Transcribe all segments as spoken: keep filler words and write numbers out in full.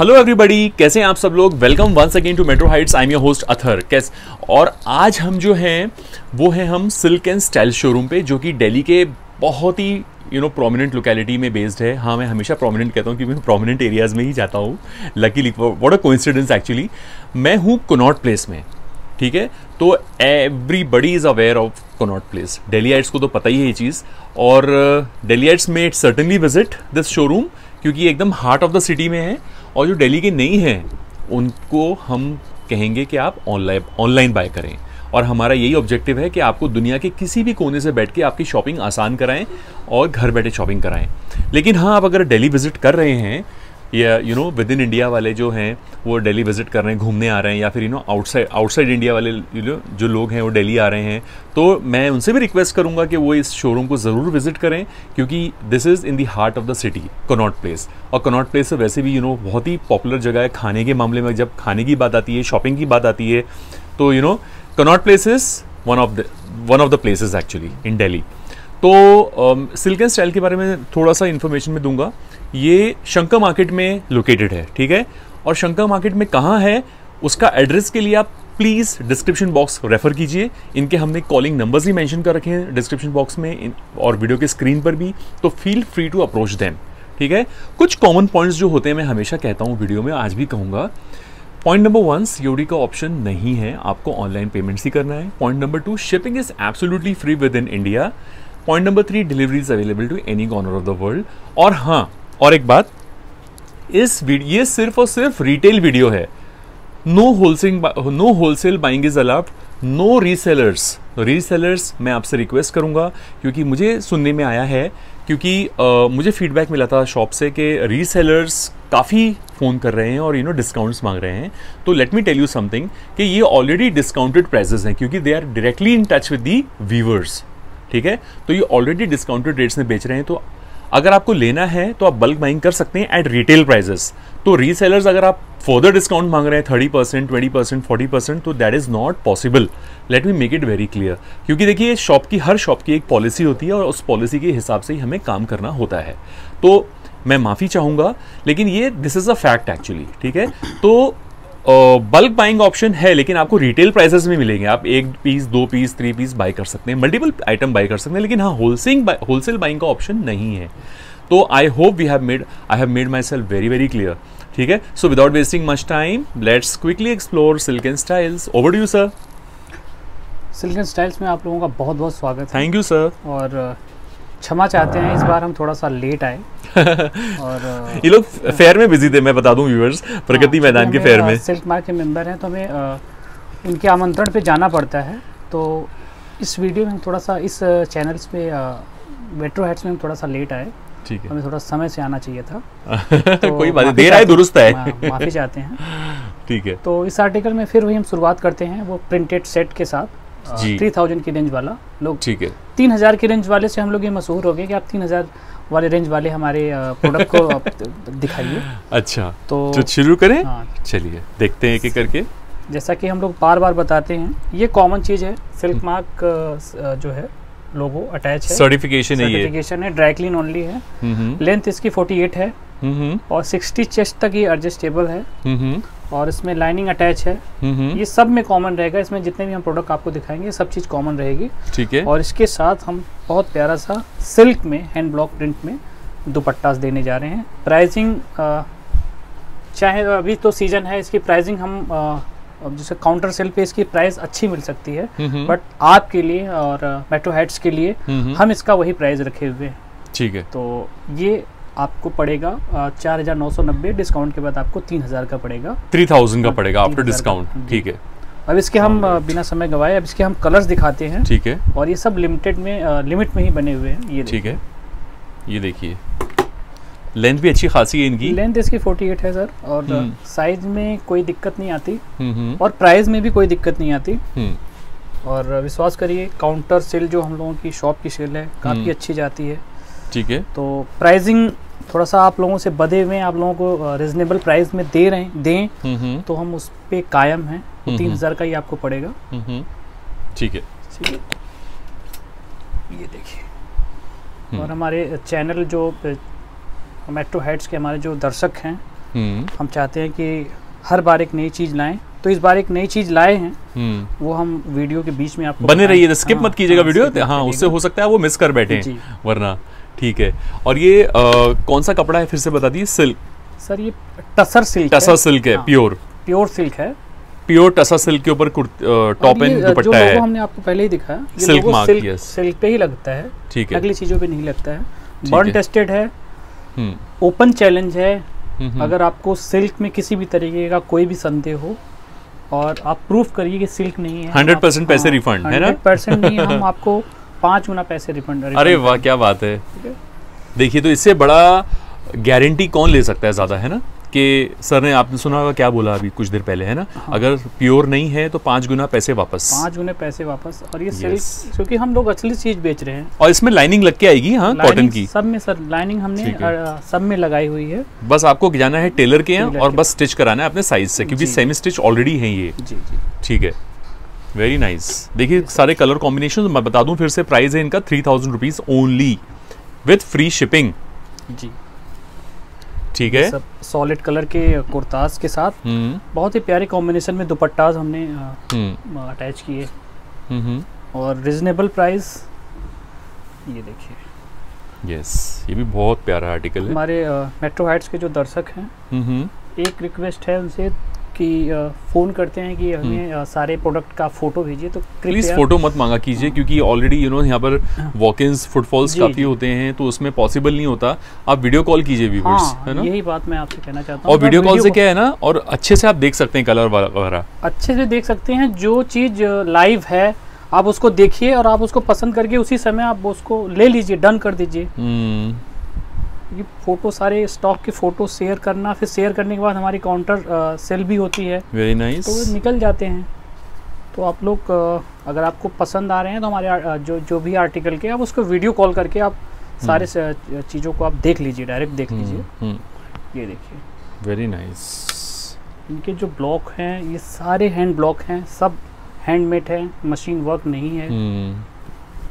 Hello everybody, कैसे हैं आप सब लोग। Welcome once again to Metro Heights. I am your host Athar. कैस और आज हम जो हैं वो हैं हम सिल्क एंड स्टाइल शोरूम पे, जो कि दिल्ली के बहुत ही यू नो प्रोमिनेंट लोकेलिटी में बेस्ड है। हाँ, मैं हमेशा प्रोमिनेंट कहता हूँ क्योंकि मैं प्रोमिनेंट एरियाज़ में ही जाता हूँ। Luckily what a coincidence, actually मैं हूँ कॉनॉट प्लेस में। ठीक है, तो everybody is aware of Connaught Place. Delhiites को तो पता ही है ये चीज़, और दिल्लीइट्स में it certainly visit this showroom क्योंकि एकदम हार्ट ऑफ द सिटी में है। और जो दिल्ली के नहीं हैं उनको हम कहेंगे कि आप ऑनलाइन ऑनलाइन बाय करें, और हमारा यही ऑब्जेक्टिव है कि आपको दुनिया के किसी भी कोने से बैठ के आपकी शॉपिंग आसान कराएं और घर बैठे शॉपिंग कराएं। लेकिन हाँ, आप अगर दिल्ली विज़िट कर रहे हैं या you know within India वाले जो हैं वो दिल्ली विज़िट कर रहे हैं, घूमने आ रहे हैं, या फिर you know outside outside India वाले यू नो जो लोग हैं वो दिल्ली आ रहे हैं, तो मैं उनसे भी रिक्वेस्ट करूंगा कि वो इस शोरूम को ज़रूर विज़िट करें क्योंकि this is in the heart of the city, Connaught Place. और कॉनॉट प्लेस वैसे भी यू नो बहुत ही पॉपुलर जगह है खाने के मामले में। जब खाने की बात आती है, शॉपिंग की बात आती है, तो you know Connaught Place is one of the one of the places actually in Delhi. तो सिल्क एंड स्टाइल के बारे में थोड़ा सा इन्फॉर्मेशन मैं दूंगा। ये शंकर मार्केट में लोकेटेड है। ठीक है, और शंकर मार्केट में कहाँ है उसका एड्रेस के लिए आप प्लीज़ डिस्क्रिप्शन बॉक्स रेफ़र कीजिए। इनके हमने कॉलिंग नंबर्स भी मेंशन कर रखे हैं डिस्क्रिप्शन बॉक्स में और वीडियो के स्क्रीन पर भी, तो feel free to approach them. ठीक है, कुछ कॉमन पॉइंट्स जो होते हैं मैं हमेशा कहता हूँ वीडियो में, आज भी कहूँगा। पॉइंट नंबर वन, सीओडी का ऑप्शन नहीं है, आपको ऑनलाइन पेमेंट्स ही करना है। Point number two, shipping is absolutely free within India. Point number three, delivery is available to any corner of the world. और हाँ, और एक बात, इस वीडियो ये सिर्फ और सिर्फ रिटेल वीडियो है। No wholesale no wholesale buying is allowed, no resellers. Resellers मैं आपसे रिक्वेस्ट करूंगा क्योंकि मुझे सुनने में आया है, क्योंकि uh, मुझे फीडबैक मिला था शॉप से कि रीसेलर्स काफ़ी फ़ोन कर रहे हैं और यू नो डिस्काउंट्स मांग रहे हैं। तो let me tell you something कि ये ऑलरेडी डिस्काउंटेड प्राइजेस हैं क्योंकि they are directly in touch with the viewers. ठीक है, तो ये ऑलरेडी डिस्काउंटेड रेट्स में बेच रहे हैं। तो अगर आपको लेना है तो आप बल्क बाइंग कर सकते हैं एट रिटेल प्राइजेस। तो रीसेलर्स अगर आप फर्दर डिस्काउंट मांग रहे हैं thirty percent twenty percent forty percent, तो that is not possible. Let me make it very clear, क्योंकि देखिए शॉप की हर शॉप की एक पॉलिसी होती है और उस पॉलिसी के हिसाब से ही हमें काम करना होता है। तो मैं माफ़ी चाहूँगा, लेकिन ये this is a fact actually. ठीक है, तो बल्क बाइंग ऑप्शन है लेकिन आपको रिटेल प्राइसेस में मिलेंगे। आप एक पीस, दो पीस, थ्री पीस बाई कर सकते हैं, मल्टीपल आइटम बाई कर सकते हैं, लेकिन हाँ होलसेल होलसेल बाइंग का ऑप्शन नहीं है। तो I hope we have made I have made myself very very clear. ठीक है, so without wasting much time let's quickly explore Silk and Styles. Over to you sir. Silk and Styles में आप लोगों का बहुत बहुत स्वागत। Thank you sir, और क्षमा चाहते हैं इस बार हम थोड़ा सा लेट आए। और ये लोग फेयर में बिजी थे, मैं बता दूं व्यूअर्स, प्रगति मैदान के फेयर में। सिल्क मार्क के मेंबर हैं तो हमें आ, उनके आमंत्रण पे जाना पड़ता है। तो इस वीडियो में हम थोड़ा सा इस चैनल्स पे मेट्रो हाइट्स में हम थोड़ा सा लेट आए। ठीक है, हमें थोड़ा समय से आना चाहिए था। तो कोई बात नहीं, देर आए दुरुस्त है, माफी चाहते हैं। ठीक है, तो इस आर्टिकल में फिर वही हम शुरुआत करते हैं वो प्रिंटेड सेट के साथ, थ्री थाउजेंड की रेंज वाला लोग। ठीक है, तीन हज़ार की रेंज वाले से हम लोग ये मशहूर हो गए कि आप तीन हज़ार वाले रेंज वाले हमारे प्रोडक्ट को दिखाइए। अच्छा, तो शुरू करें। हाँ, चलिए देखते हैं एक-एक करके। जैसा कि हम लोग बार बार बताते हैं ये कॉमन चीज़ है, सिल्क मार्क जो है लोगो अटैच है, सर्टिफिकेशन है, सर्टिफिकेशन है, ड्राई क्लीन ओनली है। लेंथ इसकी फोर्टी एट है और सिक्सटी चेस्ट तक ये एडजस्टेबल है और इसमें लाइनिंग अटैच है। ये सब में कॉमन रहेगा, इसमें जितने भी हम प्रोडक्ट आपको दिखाएंगे सब चीज़ कॉमन रहेगी। ठीक है, और इसके साथ हम बहुत प्यारा सा सिल्क में हैंड ब्लॉक प्रिंट में दुपट्टास देने जा रहे हैं। प्राइसिंग चाहे अभी तो सीजन है, इसकी प्राइसिंग हम जैसे काउंटर सेल पे इसकी प्राइस अच्छी मिल सकती है, बट आपके लिए और मेट्रो हाइट्स के लिए हम इसका वही प्राइस रखे हुए हैं। ठीक है, तो ये आपको पड़ेगा चार हज़ार नौ सौ नब्बे, डिस्काउंट के बाद आपको तीन हज़ार का पड़ेगा, तीन हज़ार का पड़ेगा आफ्टर डिस्काउंट। ठीक है, अब इसके हम बिना समय गवाए अब इसके हम कलर्स दिखाते हैं। ठीक है, और ये सब लिमिटेड में लिमिट में ही बने हुए हैं ये। ठीक है, ये देखिए लेंथ भी अच्छी खासी है इनकी, लेंथ इसकी फोर्टी एट है सर, और साइज में कोई दिक्कत नहीं आती और प्राइस में भी कोई दिक्कत नहीं आती। और विश्वास करिए काउंटर सेल जो हम लोगों की शॉप की सेल है काफ़ी अच्छी जाती है। ठीक है, तो प्राइसिंग थोड़ा सा आप लोगों से बधे हुए हैं, आप लोगों को रिजनेबल प्राइस में दे रहे हैं दें तो हम उस पर कायम हैं। तीन हज़ार का ही आपको पड़ेगा। ठीक है, ठीक है, ये देखिए। और हमारे चैनल जो मेट्रो हाइट्स के हमारे जो दर्शक हैं हम चाहते हैं कि हर बार एक नई चीज़ लाएं, तो इस बार एक नई चीज़ लाए हैं, वो हम वीडियो के बीच में आपको बने रहिए, स्किप मत कीजिएगा वीडियो, हाँ उससे हो सकता है वो मिस कर बैठे वरना ठीक है। और ये आ, कौन सा कपड़ा है फिर से बता दीजिए? सिल्क सर, ये टसर सिल्क, टसर सिल्क है, प्योर प्योर सिल्क है, प्योर टसर सिल्क के ऊपर टॉप एंड दुपट्टा है, हमने आपको पहले ही दिखाया, सिल्क मार्क सिल्क पे ही लगता है ठीक है, अगली चीजों पे नहीं लगता है, बर्न टेस्टेड है, ओपन चैलेंज है, अगर आपको सिल्क में किसी भी तरीके का कोई भी संदेह हो और आप प्रूफ करिए कि सिल्क नहीं है, हंड्रेड परसेंट पैसे रिफंड है ना, परसेंट नहीं हम आपको पाँच गुना पैसे रिफंड। अरे वाह क्या बात है, देखिए तो इससे बड़ा गारंटी कौन ले सकता है ज़्यादा, है ना, कि सर ने आपने सुना होगा क्या बोला अभी कुछ देर पहले, है ना, हाँ। अगर प्योर नहीं है तो पाँच गुना पैसे वापस, पाँच गुना पैसे वापस। और ये सिल्क क्योंकि हम लोग असली चीज़ बेच रहे हैं, और इसमें लाइनिंग लग के आएगी, हाँ कॉटन की, सब में सर लाइनिंग हमने सब में लगाई हुई है, बस आपको जाना है टेलर के यहाँ और बस स्टिच कराना है अपने साइज से, क्योंकि सेमी स्टिच ऑलरेडी है ये ठीक है। Very nice nice. देखिए सारे कलर कॉम्बिनेशन मैं बता दूं फिर से, प्राइस है इनका three thousand rupees only with free shipping जी ठीक है। सब सॉलिड कलर के कुर्ताज के साथ बहुत ही प्यारे कॉम्बिनेशन में दुपट्टाज हमने अटैच किए, और रिजनेबल प्राइस, ये देखिए यस ये भी बहुत प्यारा आर्टिकल है। हमारे मेट्रो हाइट्स के जो दर्शक हैं, एक रिक्वेस्ट है उनसे कि फ़ोन करते हैं कि हमें सारे प्रोडक्ट का फोटो भेजिए, तो प्लीज़ फोटो मत मांगा कीजिए, क्योंकि ऑलरेडी यू नो यहाँ पर वॉक इन्स फुटफॉल्स काफ़ी होते हैं, तो उसमें पॉसिबल नहीं होता, आप वीडियो कॉल कीजिए व्यूअर्स, है ना, यही बात मैं आपसे कहना चाहता हूँ। और वीडियो कॉल से क्या है ना, और अच्छे से आप देख सकते हैं कलर वगैरह, अच्छे से देख सकते हैं, जो चीज़ लाइव है आप उसको देखिए और आप उसको पसंद करके उसी समय आप उसको ले लीजिए, डन कर दीजिए। ये फोटो सारे स्टॉक के फोटो शेयर करना, फिर शेयर करने के बाद हमारी काउंटर आ, सेल भी होती है, वेरी नाइस nice. तो निकल जाते हैं, तो आप लोग आ, अगर आपको पसंद आ रहे हैं तो हमारे आ, जो जो भी आर्टिकल के आप उसको वीडियो कॉल करके आप सारे चीज़ों को आप देख लीजिए, डायरेक्ट देख लीजिए। ये देखिए वेरी नाइस, इनके जो ब्लॉक हैं ये सारे हैंड ब्लॉक हैं, सब हैंडमेड हैं, मशीन वर्क नहीं है,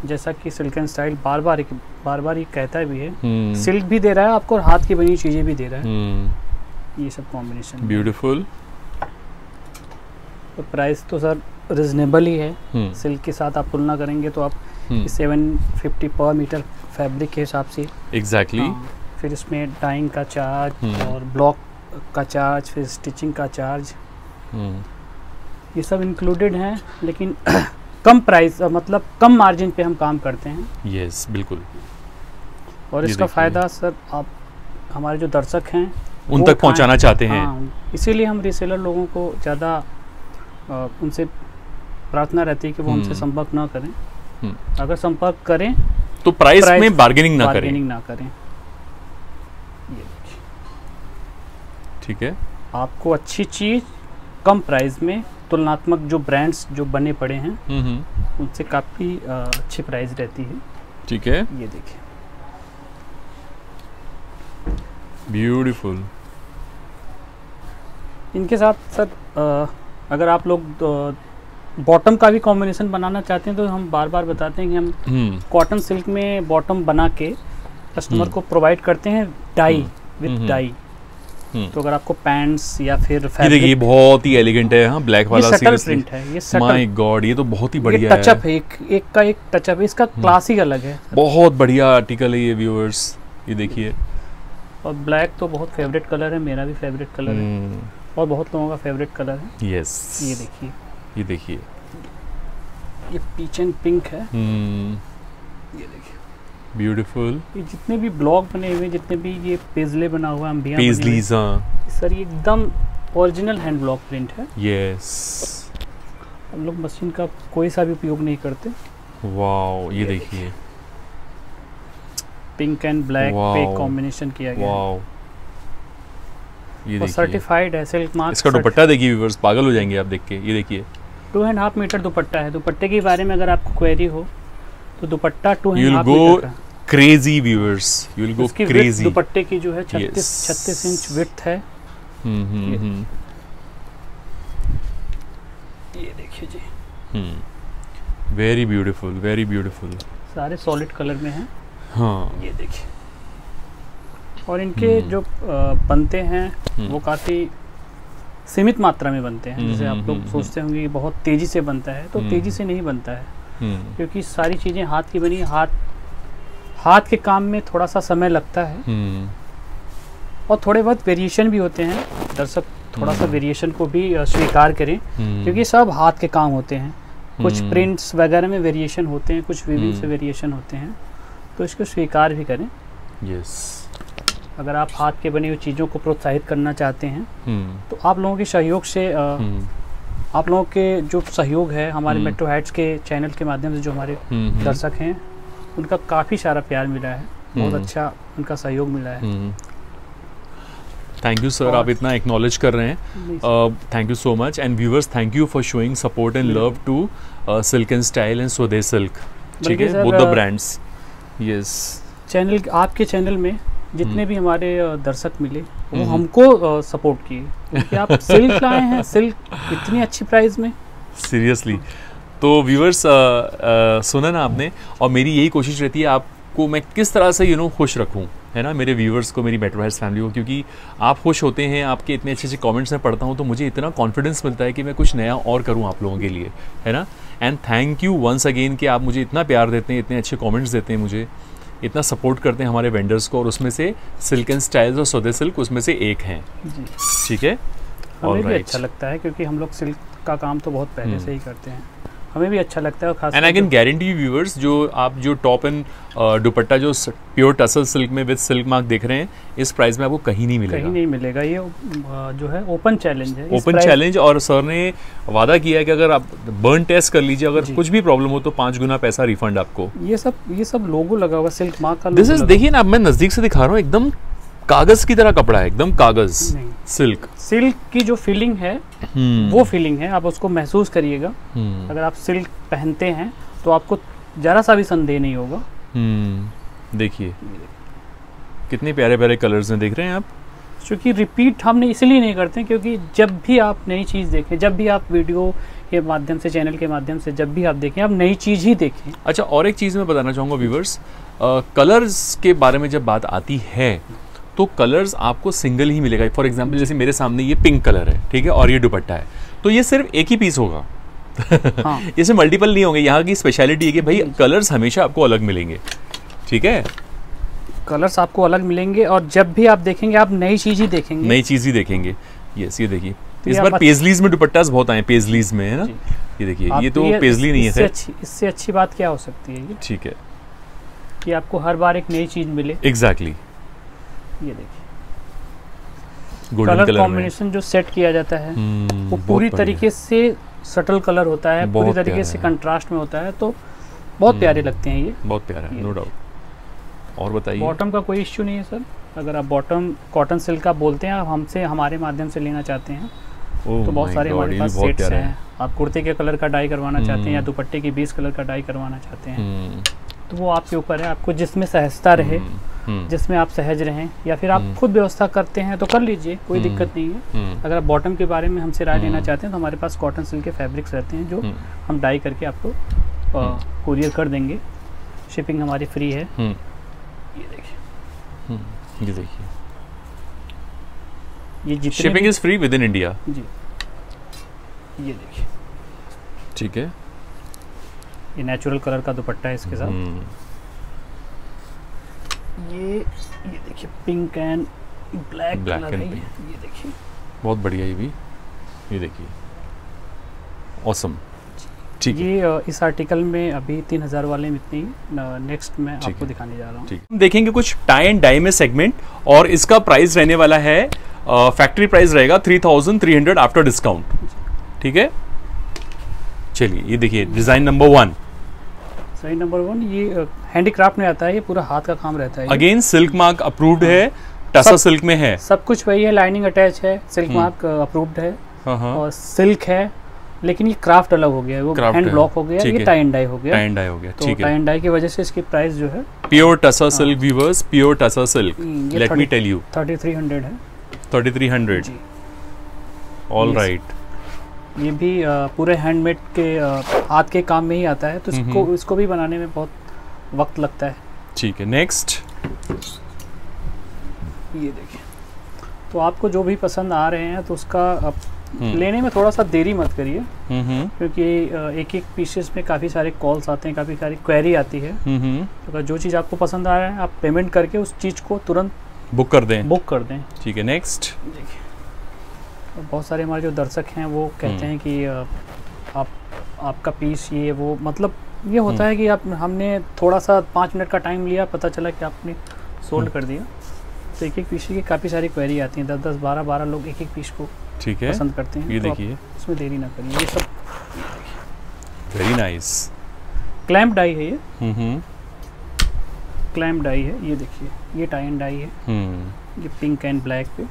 जैसा कि सिल्क एंड स्टाइल बार बार बार बार ये कहता भी है, सिल्क भी दे रहा है आपको और हाथ की बनी चीजें भी दे रहा है, ये सब कॉम्बिनेशन ब्यूटीफुल। तो प्राइस तो सर रिजनेबल ही है, सिल्क के साथ आप तुलना करेंगे तो आप seven fifty per metre fabric के हिसाब से एग्जैक्टली exactly. फिर इसमें डाइंग का चार्ज और ब्लॉक का चार्ज, फिर स्टिचिंग का चार्ज, ये सब इंक्लूडेड है, लेकिन कम प्राइस मतलब कम मार्जिन पे हम काम करते हैं। यस yes, बिल्कुल। और इसका फायदा सर आप हमारे जो दर्शक हैं उन तक पहुंचाना चाहते हैं, हाँ, इसीलिए हम रीसेलर लोगों को ज़्यादा उनसे प्रार्थना रहती है कि वो हमसे संपर्क ना करें, अगर संपर्क करें तो प्राइस, प्राइस में बार्गेनिंग ना बार्गेनिंग करें, ना करें। ये ठीक है, आपको अच्छी चीज़ कम प्राइस में, तुलनात्मक जो ब्रांड्स जो बने पड़े हैं उनसे काफ़ी अच्छी प्राइस रहती है ठीक है। ये देखिए ब्यूटीफुल, इनके साथ सर अगर आप लोग तो बॉटम का भी कॉम्बिनेशन बनाना चाहते हैं तो हम बार बार बताते हैं कि हम कॉटन सिल्क में बॉटम बना के कस्टमर को प्रोवाइड करते हैं डाई विथ डाई, तो अगर आपको पैंट्स या फिर फैब्रिक, ये बहुत ही एलिगेंट है, हाँ ब्लैक वाला प्रिंट है ये, माय गॉड ये तो बहुत ही बढ़िया है, टचअप है, एक एक का एक टचअप है, इसका क्लास ही अलग है, बहुत बढ़िया आर्टिकल है ये व्यूअर्स, ये देखिए। और ब्लैक तो बहुत फेवरेट कलर है, मेरा भी फेवरेट कलर है और बहुत लोगों का फेवरेट कलर है। यस ये देखिए, ये देखिए ये पीच एंड पिंक है, ये देखिए ब्यूटीफुल, जितने भी ब्लॉक बने हुए, जितने भी ये पेजले बना हुआ है पेजलीज़, सर ये एकदम ओरिजिनल हैंड ब्लॉक प्रिंट है। यस हम लोग मशीन का कोई सा भी उपयोग नहीं करते। वाओ ये, ये देखिए पिंक एंड ब्लैक पे कॉम्बिनेशन किया गया है, ये सर्टिफाइड है सिल्क मार्क। इसका दुपट्टा देखिए व्यूअर्स, पागल हो जाएंगे आप देख के, ये देखिए two and half metre dupatta है, दुपट्टे के बारे में अगर आपको क्वेरी हो तो दुपट्टा टू है, आप go crazy viewers, you will go crazy. दुपट्टे की जो है छत्तीस इंच विड्थ है। हम्म हम्म ये देखिए जी। Hmm very beautiful, very beautiful. सारे सॉलिड कलर में हैं। हाँ ये देखिए। और इनके जो बनते हैं वो काफ़ी सीमित मात्रा में बनते हैं। जैसे आप लोग सोचते होंगे कि बहुत तेज़ी से बनता है, तो तेज़ी से नहीं बनता है, क्योंकि सारी चीज़ें हाथ की बनी, हाथ हाथ के काम में थोड़ा सा समय लगता है और थोड़े बहुत वेरिएशन भी होते हैं। दर्शक थोड़ा सा वेरिएशन को भी स्वीकार करें, क्योंकि सब हाथ के काम होते हैं। कुछ प्रिंट्स वगैरह में वेरिएशन होते हैं, कुछ वीविंग से वेरिएशन होते हैं, तो इसको स्वीकार भी करें। यस, अगर आप हाथ के बने हुए चीज़ों को प्रोत्साहित करना चाहते हैं तो आप लोगों के सहयोग से, आप लोगों के जो सहयोग है हमारे मेट्रो हाइट्स के चैनल के माध्यम से, जो हमारे दर्शक हैं उनका काफ़ी सारा प्यार मिला है, बहुत अच्छा उनका सहयोग मिला है। थैंक यू सर, आप इतना एक्नॉलेज कर रहे हैं, thank you so much. And viewers, thank you for showing support and love to Silk and Style and Swadesh silk, ठीक है, both the brands. Yes, channel आपके चैनल में जितने भी हमारे दर्शक मिले वो हमको सपोर्ट किए कि आप सिल्क लाए हैं, सिल्क इतनी अच्छी प्राइस में, सीरियसली। तो व्यूवर्स, सुना ना आपने, और मेरी यही कोशिश रहती है आपको मैं किस तरह से यू नो खुश रखूँ, है ना, मेरे व्यूवर्स को, मेरी मेट्रो हाइट्स फैमिली को, क्योंकि आप खुश होते हैं, आपके इतने अच्छे अच्छे कमेंट्स मैं पढ़ता हूँ, तो मुझे इतना कॉन्फिडेंस मिलता है कि मैं कुछ नया और करूँ आप लोगों के लिए, है ना। And thank you once again कि आप मुझे इतना प्यार देते हैं, इतने अच्छे कमेंट्स देते हैं, मुझे इतना सपोर्ट करते हैं हमारे वेंडर्स को, और उसमें से सिल्क एंड स्टाइल्स और सौदे सिल्क उसमें से एक हैं, ठीक है। हमें भी अच्छा लगता है, क्योंकि हम लोग सिल्क का काम तो बहुत पहले से ही करते हैं, हमें भी अच्छा लगता है। और खास and I can guarantee viewers, जो आप जो टॉप एंड दुपट्टा जो प्योर टसल सिल्क में विद सिल्क मार्क देख रहे हैं, इस प्राइस में आपको कहीं नहीं मिलेगा, कहीं नहीं मिलेगा। ये जो है ओपन चैलेंज है, ओपन चैलेंज, और सर ने वादा किया है कि अगर आप बर्न टेस्ट कर लीजिए, अगर कुछ भी प्रॉब्लम हो तो पाँच गुना पैसा रिफंड आपको। ये सब ये सब लोगो लगा हुआ सिल्क मार्क का, दिस इज, देखिए ना, मैं नज़दीक से दिखा रहा हूँ, एकदम कागज की तरह कपड़ा है, एकदम कागज, सिल्क सिल्क की जो फीलिंग है वो फीलिंग है, आप उसको महसूस करिएगा। अगर आप सिल्क पहनते हैं तो आपको जरा सा भी संदेह नहीं होगा। देखिए कितने प्यारे प्यारे कलर्स हैं, देख रहे हैं आप, क्योंकि रिपीट हमने इसलिए नहीं करते क्योंकि जब भी आप नई चीज़ देखें, जब भी आप वीडियो के माध्यम से, चैनल के माध्यम से जब भी आप देखें, आप नई चीज़ ही देखें। अच्छा, और एक चीज़ मैं बताना चाहूँगा व्यूवर्स, कलर्स के बारे में जब बात आती है तो कलर्स आपको सिंगल ही मिलेगा। फॉर एग्जाम्पल, जैसे मेरे सामने ये पिंक कलर है, ठीक है, और ये दुपट्टा है, तो ये सिर्फ एक ही पीस होगा, हाँ। इसमें मल्टीपल नहीं होंगे। यहाँ की स्पेशलिटी है कि भाई कलर्स हमेशा आपको अलग मिलेंगे, ठीक है, कलर्स आपको अलग मिलेंगे, और जब भी आप देखेंगे आप नई चीज़ ही देखेंगे, नई चीज़ ही देखेंगे। यस, ये देखिए, इस बार पेजलीज में दुपट्टास बहुत आए, पेजलीज में, है ना, ये देखिए, ये तो पेजली नहीं है, इससे अच्छी बात क्या हो सकती है, ठीक है, कि आपको हर बार एक नई चीज़ मिले। एग्जैक्टली, ये देखिए कलर कॉम्बिनेशन जो सेट किया जाता है वो पूरी तरीके से सटल कलर होता है, पूरी तरीके से कंट्रास्ट में होता है, तो बहुत प्यारे लगते हैं, ये बहुत प्यारा है, नो डाउट। और बताइए, बॉटम का कोई इश्यू नहीं है सर, अगर आप बॉटम कॉटन सिल्क का बोलते हैं, आप हमसे हमारे माध्यम से लेना चाहते हैं तो बहुत सारे हमारे पास सेट्स हैं। आप कुर्ते के कलर का डाई करवाना चाहते हैं या दुपट्टे के बीस कलर का डाई करवाना चाहते हैं तो वो आपके ऊपर है, आपको जिसमें सहजता रहे, जिसमें आप सहज रहें, या फिर आप खुद व्यवस्था करते हैं तो कर लीजिए, कोई दिक्कत नहीं है। अगर आप बॉटम के बारे में हमसे राय लेना चाहते हैं तो हमारे पास कॉटन सिल्क के फैब्रिक्स रहते हैं जो हम डाई करके आपको कुरियर कर देंगे, शिपिंग हमारी फ्री है। ये देखिए, ये देखिए, ये shipping is free within India जी, ये देखिए, ठीक है, ये नेचुरल कलर का दुपट्टा है इसके साथ, ये ये देखिए पिंक एंड ब्लैक कलर है, ये देखिए बहुत बढ़िया, ये भी, ये देखिए ऑसम, ठीक है। ये इस आर्टिकल में अभी तीन हज़ार वाले में इतनी, नेक्स्ट मैं आपको दिखाने जा रहा हूँ। हम देखेंगे कुछ टाई एंड डाई में सेगमेंट, और इसका प्राइस रहने वाला है, फैक्ट्री प्राइस रहेगा three thousand three hundred after discount, ठीक है। चलिए, ये देखिए डिज़ाइन नंबर वन, सही नंबर वन, ये हैंडीक्राफ्ट में आता है, ये पूरा हाथ का काम रहता है, अगेन सिल्क मार्क अप्रूव्ड है, टसा सिल्क में है, सब कुछ वही है, लाइनिंग अटैच है, सिल्क मार्क अप्रूव्ड है और सिल्क है, लेकिन ये क्राफ्ट अलग हो गया है, वो हैंड ब्लॉक हो गया, ये टाई एंड डाई हो गया, टाई एंड डाई हो गया, ठीक है, तो टाई एंड डाई की वजह से इसकी प्राइस जो है pure tussar silk, viewers pure tussar silk, let me tell you thirty three hundred है, thirty three hundred, all right. ये भी पूरे हैंडमेड के हाथ के काम में ही आता है, तो इसको इसको भी बनाने में बहुत वक्त लगता है, ठीक है। नेक्स्ट, ये देखिए। तो आपको जो भी पसंद आ रहे हैं तो उसका लेने में थोड़ा सा देरी मत करिए, क्योंकि एक एक पीसेस में काफ़ी सारे कॉल्स आते हैं, काफ़ी सारी क्वेरी आती है। तो जो चीज़ आपको पसंद आ रहा है आप पेमेंट करके उस चीज़ को तुरंत बुक कर दें बुक कर दें ठीक है। नेक्स्ट देखिए, तो बहुत सारे हमारे जो दर्शक हैं वो कहते हैं कि आप आपका पीस ये वो, मतलब ये होता है कि आप हमने थोड़ा सा पाँच मिनट का टाइम लिया, पता चला कि आपने सोल्ड कर दिया। तो एक एक पीस की काफ़ी सारी क्वेरी आती है, दस दस बारह बारह लोग एक एक पीस को ठीक है पसंद करते हैं। ये तो देखिए इसमें देरी ना करिए। ये सब वेरी नाइस क्लैम्प डाई है, ये क्लैम्प डाई है, ये देखिए ये टाई एंड डाई है, ये पिंक एंड ब्लैक पे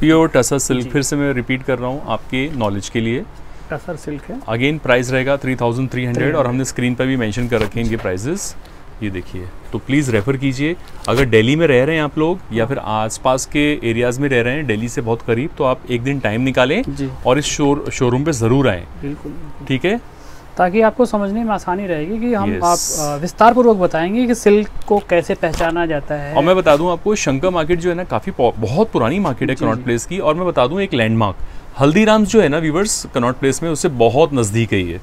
प्योर टसर सिल्क। फिर से मैं रिपीट कर रहा हूँ आपके नॉलेज के लिए, टसर सिल्क है। अगेन प्राइस रहेगा थ्री थाउजेंड थ्री हंड्रेड, और हमने स्क्रीन पर भी मेंशन कर रखे हैं इनके प्राइजेस, ये देखिए। तो प्लीज़ रेफ़र कीजिए, अगर दिल्ली में रह रहे हैं आप लोग या फिर आसपास के एरियाज़ में रह रहे हैं दिल्ली से बहुत करीब, तो आप एक दिन टाइम निकालें और इस शो शोरूम पे ज़रूर आएँ, बिल्कुल ठीक है, ताकि आपको समझने में आसानी रहेगी कि हम yes. आप विस्तार पूर्वक बताएंगे कि सिल्क को कैसे पहचाना जाता है। और मैं बता दूं आपको, शंकर मार्केट जो है ना काफ़ी बहुत पुरानी मार्केट है कनॉट प्लेस की, और मैं बता दूं एक लैंडमार्क हल्दीराम्स जो है ना व्यूवर्स कनॉट प्लेस में, उससे बहुत नज़दीक है ये।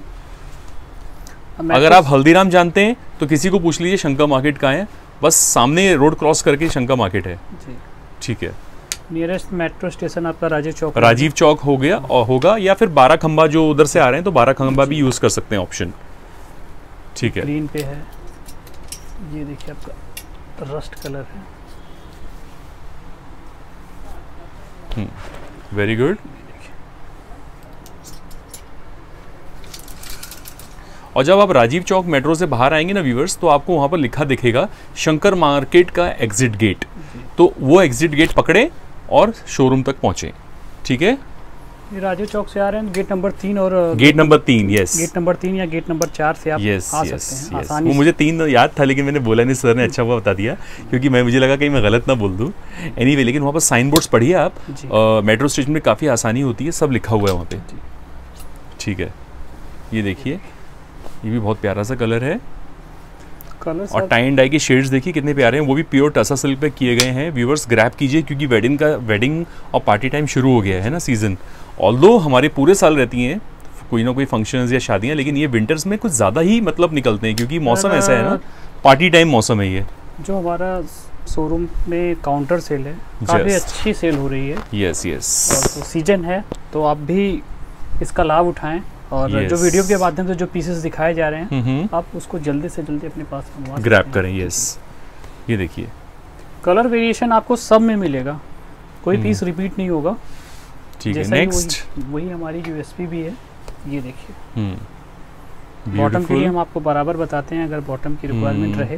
अगर आप हल्दीराम जानते हैं तो किसी को पूछ लीजिए शंकर मार्केट कहाँ है, बस सामने रोड क्रॉस करके शंकर मार्केट है ठीक है। नियरेस्ट मेट्रो स्टेशन आपका राजीव चौक राजीव चौक हो गया और होगा, या फिर बारह खंबा जो उधर से आ रहे हैं तो बारह खंबा भी यूज कर सकते हैं ऑप्शन ठीक है। ग्रीन पे है, ये देखिए आपका रस्ट कलर है, वेरी गुड। और जब आप राजीव चौक मेट्रो से बाहर आएंगे ना व्यूवर्स, तो आपको वहाँ पर लिखा दिखेगा शंकर मार्केट का एग्जिट गेट, तो वो एग्जिट गेट पकड़े और शोरूम तक पहुँचे ठीक है। राजीव चौक से आ रहे हैं गेट नंबर तीन और गेट नंबर तीन यस गेट नंबर तीन या गेट नंबर चार से आप yes, आ yes, सकते हैं yes. आसानी वो मुझे तीन याद था लेकिन मैंने बोला नहीं, सर ने अच्छा हुआ बता दिया, क्योंकि मैं मुझे लगा कहीं मैं गलत ना बोल दूँ। एनी वे, लेकिन वहाँ पर साइन बोर्ड्स पढ़िए आप, मेट्रो स्टेशन में काफ़ी आसानी होती है, सब लिखा हुआ है वहाँ पे ठीक है। ये देखिए ये भी बहुत प्यारा सा कलर है, कलर और टाई एंड डाई के शेड्स देखिए कितने प्यारे हैं, वो भी प्योर टसा सिल्क पे किए गए हैं। व्यूवर्स ग्रैब कीजिए, क्योंकि वेडिंग का वेडिंग और पार्टी टाइम शुरू हो गया है ना सीज़न। ऑल्दो हमारे पूरे साल रहती हैं कोई ना कोई फंक्शंस या शादियां, लेकिन ये विंटर्स में कुछ ज़्यादा ही मतलब निकलते हैं, क्योंकि मौसम ऐसा है ना, पार्टी टाइम मौसम है। ये जो हमारा शोरूम में काउंटर सेल है, काफ़ी अच्छी सेल हो रही है, यस यस सीजन है, तो आप भी इसका लाभ उठाएं। और yes. जो वीडियो के माध्यम से जो पीसेस दिखाए जा रहे हैं mm-hmm. आप उसको जल्दी से जल्दी अपने पास ग्रैब करें। Yes yes. ये देखिए कलर वेरिएशन आपको सब में मिलेगा, कोई mm-hmm. पीस रिपीट नहीं होगा ठीक है। नेक्स्ट वही हमारी यूएसपी भी है, ये देखिए बॉटम के लिए हम आपको बराबर बताते हैं, अगर बॉटम की रिक्वायरमेंट mm-hmm. रहे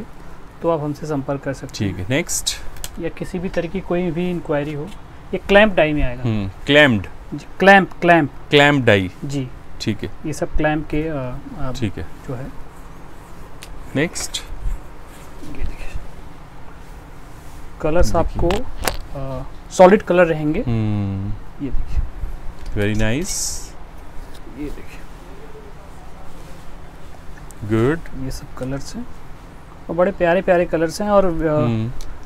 तो आप हमसे संपर्क कर सकते हैं ठीक है। नेक्स्ट या किसी भी तरह की कोई भी इंक्वायरी हो, ये क्लैम्प डाई में आएगा, clamped clamp clamp clamp dye जी ठीक है, ये सब क्लैम्प के ठीक है जो है। नेक्स्ट ये देखिए कलर्स आपको सॉलिड कलर रहेंगे, ये देखिए वेरी नाइस, ये देखिए गुड, ये सब कलर्स हैं और बड़े प्यारे प्यारे कलर्स हैं। और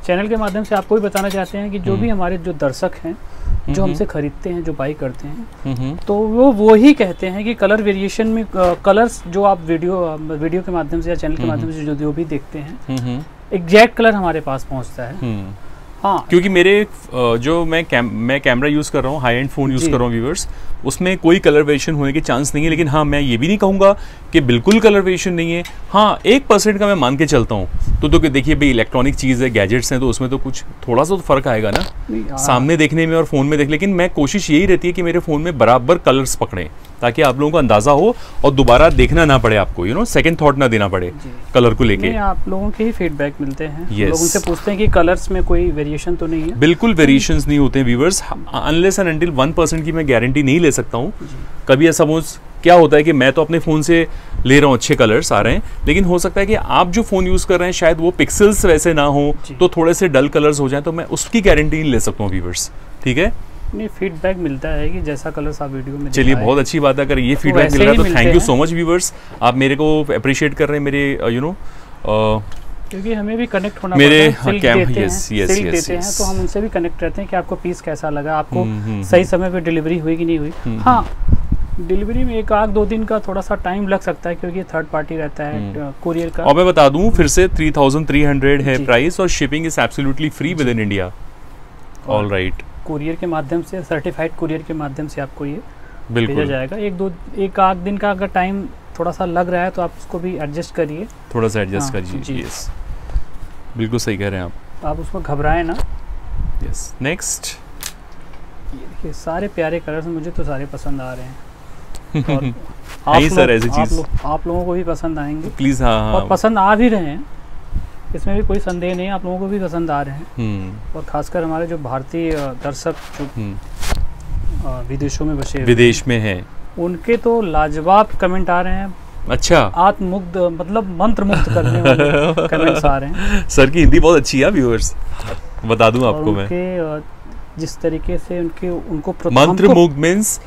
चैनल के माध्यम से आपको भी बताना चाहते हैं कि जो भी हमारे जो दर्शक हैं जो हमसे खरीदते हैं, जो बाई करते हैं, तो वो वो ही कहते हैं कि कलर वेरिएशन में कलर्स जो आप वीडियो वीडियो के माध्यम से या चैनल के माध्यम से जो जो भी देखते हैं एग्जैक्ट कलर हमारे पास पहुंचता है। हाँ, क्योंकि मेरे जो मैं कैम, मैं कैमरा यूज़ कर रहा हूँ, हाई एंड फ़ोन यूज़ कर रहा हूँ व्यूवर्स, उसमें कोई कलर वेरिएशन होने के चांस नहीं है। लेकिन हाँ, मैं ये भी नहीं कहूँगा कि बिल्कुल कलर वेरिएशन नहीं है, हाँ एक परसेंट का मैं मान के चलता हूँ। तो तो देखिए भाई इलेक्ट्रॉनिक चीज़ है, गैजेट्स हैं, तो उसमें तो कुछ थोड़ा सा तो फ़र्क आएगा ना सामने देखने में और फ़ोन में देख। लेकिन मैं कोशिश यही रहती है कि मेरे फ़ोन में बराबर कलर्स पकड़ें, ताकि आप लोगों को अंदाज़ा हो और दोबारा देखना ना पड़े आपको, यू नो सेकंड थॉट ना देना पड़े कलर को लेके। आप लोगों के ही फीडबैक मिलते हैं, yes. लोग उनसे पूछते हैं कि कलर्स में कोई वेरिएशन तो नहीं है, बिल्कुल वेरिएशंस नहीं होते हैं viewers, unless and until one percent की मैं गारंटी नहीं ले सकता हूँ। कभी ऐसा सपोज क्या होता है कि मैं तो अपने फ़ोन से ले रहा हूँ, अच्छे कलर्स आ रहे हैं, लेकिन हो सकता है कि आप जो फ़ोन यूज़ कर रहे हैं शायद वो पिक्सल्स वैसे ना हो, तो थोड़े से डल कलर्स हो जाएँ, तो मैं उसकी गारंटी नहीं ले सकता हूँ व्यूवर्स ठीक है। नहीं, फीडबैक मिलता है कि जैसा कलर्स आप वीडियो में। चलिए बहुत अच्छी बात है, अगर ये फीडबैक मिल रहा है तो thank you so much viewers, आप मेरे को अप्रिशिएट कर रहे हैं, मेरे यू नो क्योंकि हमें भी कनेक्ट होना मेरे सिल्क देते हैं, सिल्क देते हैं तो हम उनसे भी कनेक्ट रहते हैं कि आपको पीस कैसा लगा, आपको सही समय पे डिलीवरी हुई कि नहीं हुई। हाँ, डिलीवरी में एक आध दो दिन का थोड़ा सा टाइम लग सकता है क्योंकि थर्ड पार्टी रहता है कुरियर का। और मैं बता दूं फिर से थ्री थाउजेंड थ्री हंड्रेड है प्राइस और shipping is absolutely free within India. All right, courier के माध्यम से, सर्टिफाइड कुरियर के माध्यम से आपको ये भेजा जाएगा। एक दो एक आध दिन का अगर टाइम थोड़ा सा लग रहा है तो आप उसको भी एडजस्ट करिए, थोड़ा सा एडजस्ट करिए। यस, बिल्कुल सही कह रहे हैं आप आप उसमें घबराएं ना। यस, नेक्स्ट ये देखिए सारे प्यारे कलर्स, मुझे तो सारे पसंद आ रहे हैं और आप नहीं सर ऐसी चीज आप, आप लोगों को भी पसंद आएंगे प्लीज। हाँ, और पसंद आ भी रहे हैं, इसमें भी कोई संदेह नहीं है, आप लोगों को भी पसंद आ रहे हैं। और खासकर हमारे जो भारतीय दर्शक जो विदेशों में बसे विदेश में हैं उनके तो लाजवाब कमेंट आ रहे हैं। अच्छा, आत्ममुग्ध मतलब मंत्रमुग्ध करने वाले कमेंट्स आ रहे हैं। सर की हिंदी बहुत अच्छी है व्यूअर्स, बता दूं आपको मैं। जिस तरीके से उनके उनको मंत्रमुग्ध मींस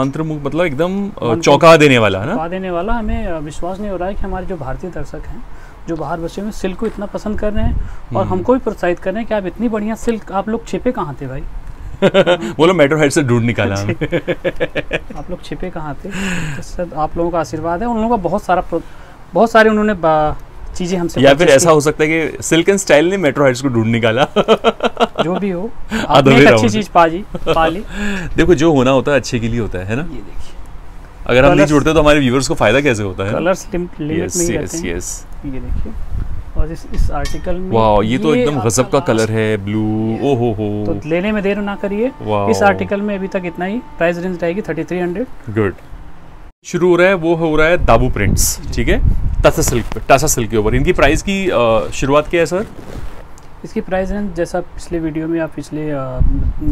मंत्रमुग्ध मतलब एकदम चौंका देने वाला, चौंका देने वाला। हमें विश्वास नहीं हो रहा है कि हमारे जो भारतीय दर्शक हैं जो बाहर बसे हुए सिल्क को इतना पसंद कर रहे हैं और हमको भी प्रोत्साहित कर रहे हैं कि आप इतनी बढ़िया सिल्क आप लोग छिपे कहाँ थे भाई। बोलो मेट्रो हाइट से ढूंढ निकाला हमें। आप लोग छिपे कहाँ थे। तो सर आप लोगों का आशीर्वाद है, उन लोगों का बहुत सारा बहुत सारे उन्होंने चीजें हमसे, या फिर ऐसा हो सकता है कि सिल्क एंड स्टाइल ने मेट्रो हाइट्स को ढूंढ निकाला। जो भी हो, आपने एक अच्छी चीज पाजी पाली। देखो जो होना होता है अच्छे के लिए होता है ना। ये देखिए अगर हम नहीं जुड़ते तो हमारे व्यूअर्स को फायदा कैसे होता है। कलर्स लिमिट नहीं रहते हैं। ये देखिए और इस इस आर्टिकल में वाओ, ये, ये तो एकदम गजब का कलर है ब्लू। ओ हो हो, तो लेने में देर ना करिए। इस आर्टिकल में अभी तक इतना ही प्राइस रेंज रहेगी थर्टी थ्री हंड्रेड। गुड, शुरू हो रहा है वो हो रहा है दाबू प्रिंट्स, ठीक है, टसा सिल्क पे, टसा सिल्क के ऊपर। इनकी प्राइस की शुरुआत क्या है सर? इसकी प्राइस रेंज जैसा पिछले वीडियो में आप पिछले आ,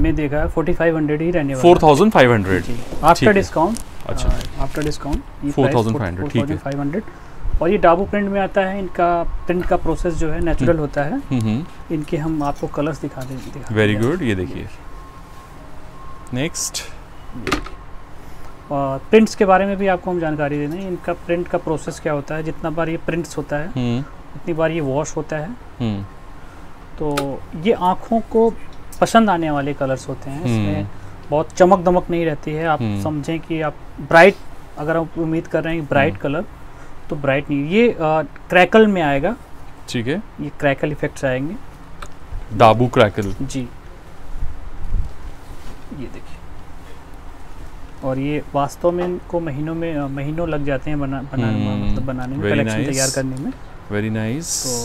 में देखा है फोर्टी फाइव हंड्रेड ही रहने वाला है। Four thousand five hundred after discount. अच्छा, after discount four thousand five hundred, ठीक है फोर थाउजेंड फाइव हंड्रेड। और ये डाबू प्रिंट में आता है, इनका प्रिंट का प्रोसेस जो है नेचुरल होता है। इनके हम आपको कलर्स दिखा देंगे। वेरी गुड, ये देखिए नेक्स्ट। और प्रिंट्स के बारे में भी आपको हम जानकारी देना है, इनका प्रिंट का प्रोसेस क्या होता है। जितना बार ये प्रिंट्स होता है उतनी बार ये वॉश होता है, तो ये आँखों को पसंद आने वाले कलर्स होते हैं। इसमें बहुत चमक दमक नहीं रहती है। आप समझें कि आप ब्राइट, अगर आप उम्मीद कर रहे हैं ब्राइट कलर तो ब्राइट नहीं, ये आ, क्रैकल में आएगा, ठीक है, ये क्रैकल इफेक्ट्स आएंगे। दाबू क्रैकल जी, ये देखिए। और ये वास्तव में इनको महीनों में महीनों लग जाते हैं बना, बना, hmm. मतलब बनाने में, कलेक्शन तैयार करने में। Very nice nice. तो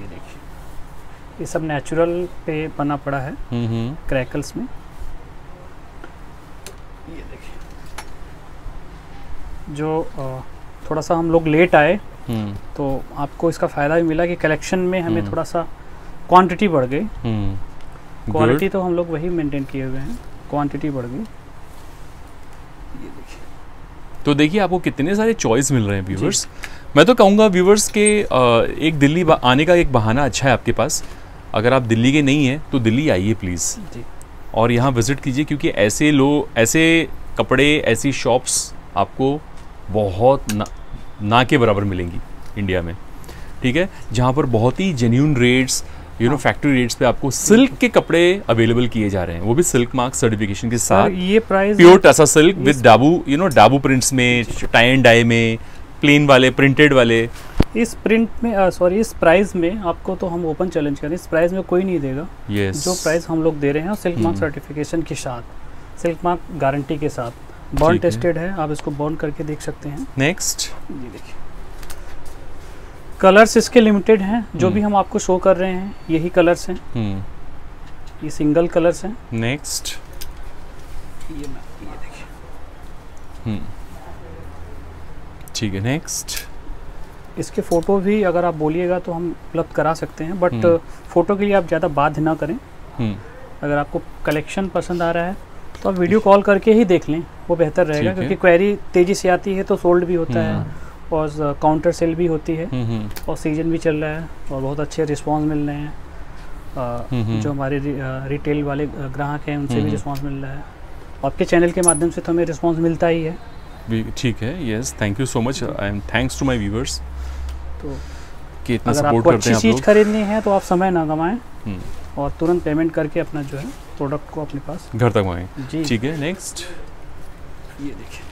ये देखिए ये सब नेचुरल पे बना पड़ा है hmm. क्रैकल्स में। ये देखिए जो आ, थोड़ा सा हम लोग लेट आए तो आपको इसका फायदा भी मिला कि कलेक्शन में हमें थोड़ा सा क्वांटिटी बढ़ गई। क्वालिटी तो हम लोग वही मेंटेन किए हुए हैं, क्वांटिटी बढ़ गई। ये देखिए, तो देखिए आपको कितने सारे चॉइस मिल रहे हैं व्यूवर्स। मैं तो कहूँगा व्यूवर्स के एक दिल्ली आने का एक बहाना अच्छा है आपके पास। अगर आप दिल्ली के नहीं हैं तो दिल्ली आइए प्लीज़ और यहाँ विजिट कीजिए, क्योंकि ऐसे लोग, ऐसे कपड़े, ऐसी शॉप्स आपको बहुत ना, ना के बराबर मिलेंगी इंडिया में, ठीक है, जहाँ पर बहुत ही genuine rates, you know factory rates पे आपको सिल्क के कपड़े अवेलेबल किए जा रहे हैं, वो भी सिल्क मार्क सर्टिफिकेशन के साथ। ये price pure tussar silk with dabu, you know dabu prints में, टाई एंड डाई में, प्लेन वाले, प्रिंटेड वाले। इस प्रिंट में सॉरी इस प्राइस में आपको तो हम ओपन चैलेंज करें, इस प्राइस में कोई नहीं देगा। yes. जो प्राइस हम लोग दे रहे हैं सिल्क मार्क सर्टिफिकेशन के साथ, सिल्क मार्क गारंटी के साथ, बॉन्ड टेस्टेड है, आप इसको बॉन्ड करके देख सकते हैं। नेक्स्ट, ये देखिए कलर्स इसके लिमिटेड हैं, जो भी हम आपको शो कर रहे हैं यही कलर्स हैं, ये सिंगल कलर्स हैं। नेक्स्ट, ये ये देखिए, ठीक है नेक्स्ट। इसके फोटो भी अगर आप बोलिएगा तो हम उपलब्ध करा सकते हैं, बट फोटो के लिए आप ज़्यादा बाध्य ना करें। अगर आपको कलेक्शन पसंद आ रहा है तो आप वीडियो कॉल करके ही देख लें, वो बेहतर रहेगा, क्योंकि क्वेरी तेजी से आती है तो सोल्ड भी होता है और काउंटर सेल भी होती है और सीजन भी चल रहा है और बहुत अच्छे रिस्पांस मिल रहे हैं। जो हमारे रि, रिटेल वाले ग्राहक हैं उनसे भी रिस्पांस मिल रहा है, आपके चैनल के माध्यम से तो हमें रिस्पांस मिलता ही है। ठीक है, yes, thank you so much and thanks to my viewers. तो कि इतना सपोर्ट करते हैं आप लोग। अगर आपको अच्छी चीज़ खरीदनी है तो आप समय ना गंवाएं और तुरंत पेमेंट करके अपना जो है प्रोडक्ट को अपने पास घर तक मंगाएं। ठीक है, नेक्स्ट ये देखिए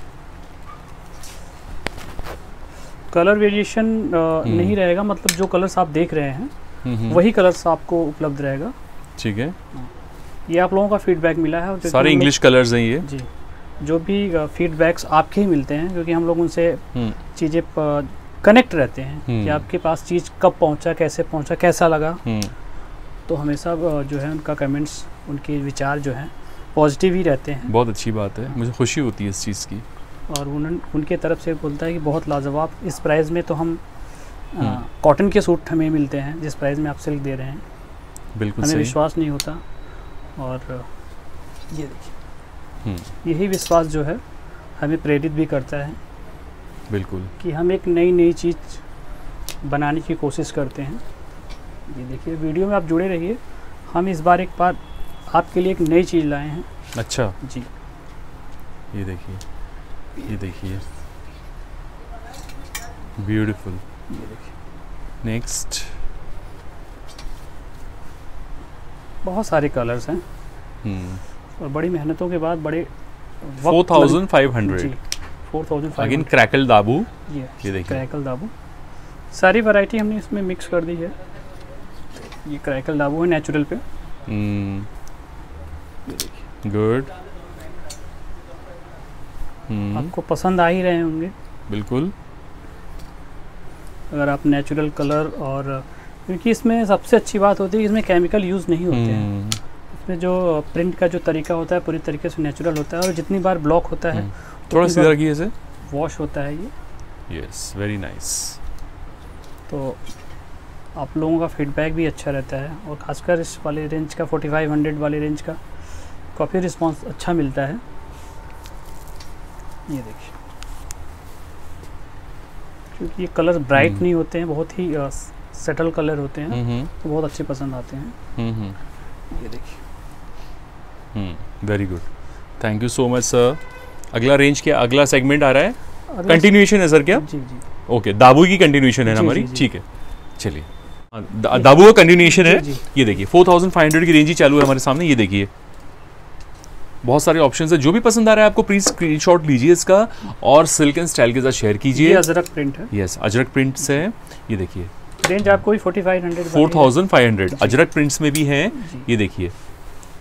कलर वेरिएशन नहीं रहेगा, मतलब जो कलर्स आप देख रहे हैं वही कलर्स आपको उपलब्ध रहेगा। ठीक है, ये आप लोगों का फीडबैक मिला है, सारे इंग्लिश कलर्स हैं ये जी। जो भी फीडबैक्स आपके ही मिलते हैं क्योंकि हम लोग उनसे चीज़ें कनेक्ट रहते हैं कि आपके पास चीज़ कब पहुंचा, कैसे पहुंचा, कैसा लगा, तो हमेशा जो है उनका कमेंट्स, उनके विचार जो हैं पॉजिटिव ही रहते हैं। बहुत अच्छी बात है, मुझे खुशी होती है इस चीज़ की। और उन, उनके तरफ से बोलता है कि बहुत लाजवाब, इस प्राइस में तो हम कॉटन के सूट हमें मिलते हैं जिस प्राइस में आप सिल्क दे रहे हैं, बिल्कुल हमें विश्वास नहीं होता। और ये देखिए यही विश्वास जो है हमें प्रेरित भी करता है, बिल्कुल, कि हम एक नई नई चीज़ बनाने की कोशिश करते हैं। ये देखिए वीडियो में आप जुड़े रहिए, हम इस बार एक बार आपके लिए एक नई चीज़ लाए हैं। अच्छा जी, ये देखिए, ये देखिए ब्यूटीफुल, ये देखिए नेक्स्ट। बहुत सारे कलर्स हैं और बड़ी मेहनतों के बाद बड़े four thousand five hundred, four thousand five hundred again crackle dabu, ये, ये देखिए क्रैकल दाबू, सारी वैरायटी हमने इसमें मिक्स कर दी है। ये क्रैकल दाबू है नेचुरल पे, गुड, आपको पसंद आ ही रहे होंगे, बिल्कुल, अगर आप नेचुरल कलर, और क्योंकि इसमें सबसे अच्छी बात होती है कि इसमें केमिकल यूज़ नहीं होते हैं, इसमें जो प्रिंट का जो तरीका होता है पूरी तरीके से नेचुरल होता है और जितनी बार ब्लॉक होता है थोड़ा सीधा किए से वॉश होता है ये। Yes, very nice. तो आप लोगों का फीडबैक भी अच्छा रहता है और खासकर इस वाले रेंज का फोर्टी फाइव हंड्रेड वाले रेंज का काफ़ी रिस्पांस अच्छा मिलता है। ये देखिए क्योंकि ये कलर ब्राइट नहीं होते हैं, बहुत ही सेटल कलर होते हैं तो बहुत अच्छे पसंद आते हैं। ये देखिए, very good, thank you so much sir. अगला रेंज क्या, अगला सेगमेंट आ रहा है, कंटिन्यूएशन है सर क्या? जी जी, ओके, दाबू की कंटिन्यूएशन है ना हमारी, ठीक है, चलिए दाबू का कंटिन्यूएशन है। ये देखिए फोर थाउजेंड फाइव हंड्रेड की रेंज ही चालू है हमारे सामने। ये देखिए बहुत सारे ऑप्शंस है, जो भी पसंद आ रहा है आपको प्लीज स्क्रीनशॉट लीजिए इसका और सिल्क एंड स्टाइल के साथ शेयर कीजिए। ये अजरक प्रिंट है, यस अजरक प्रिंट से है। ये देखिए रेंज आपको forty five hundred ajrak prints में भी है। ये देखिए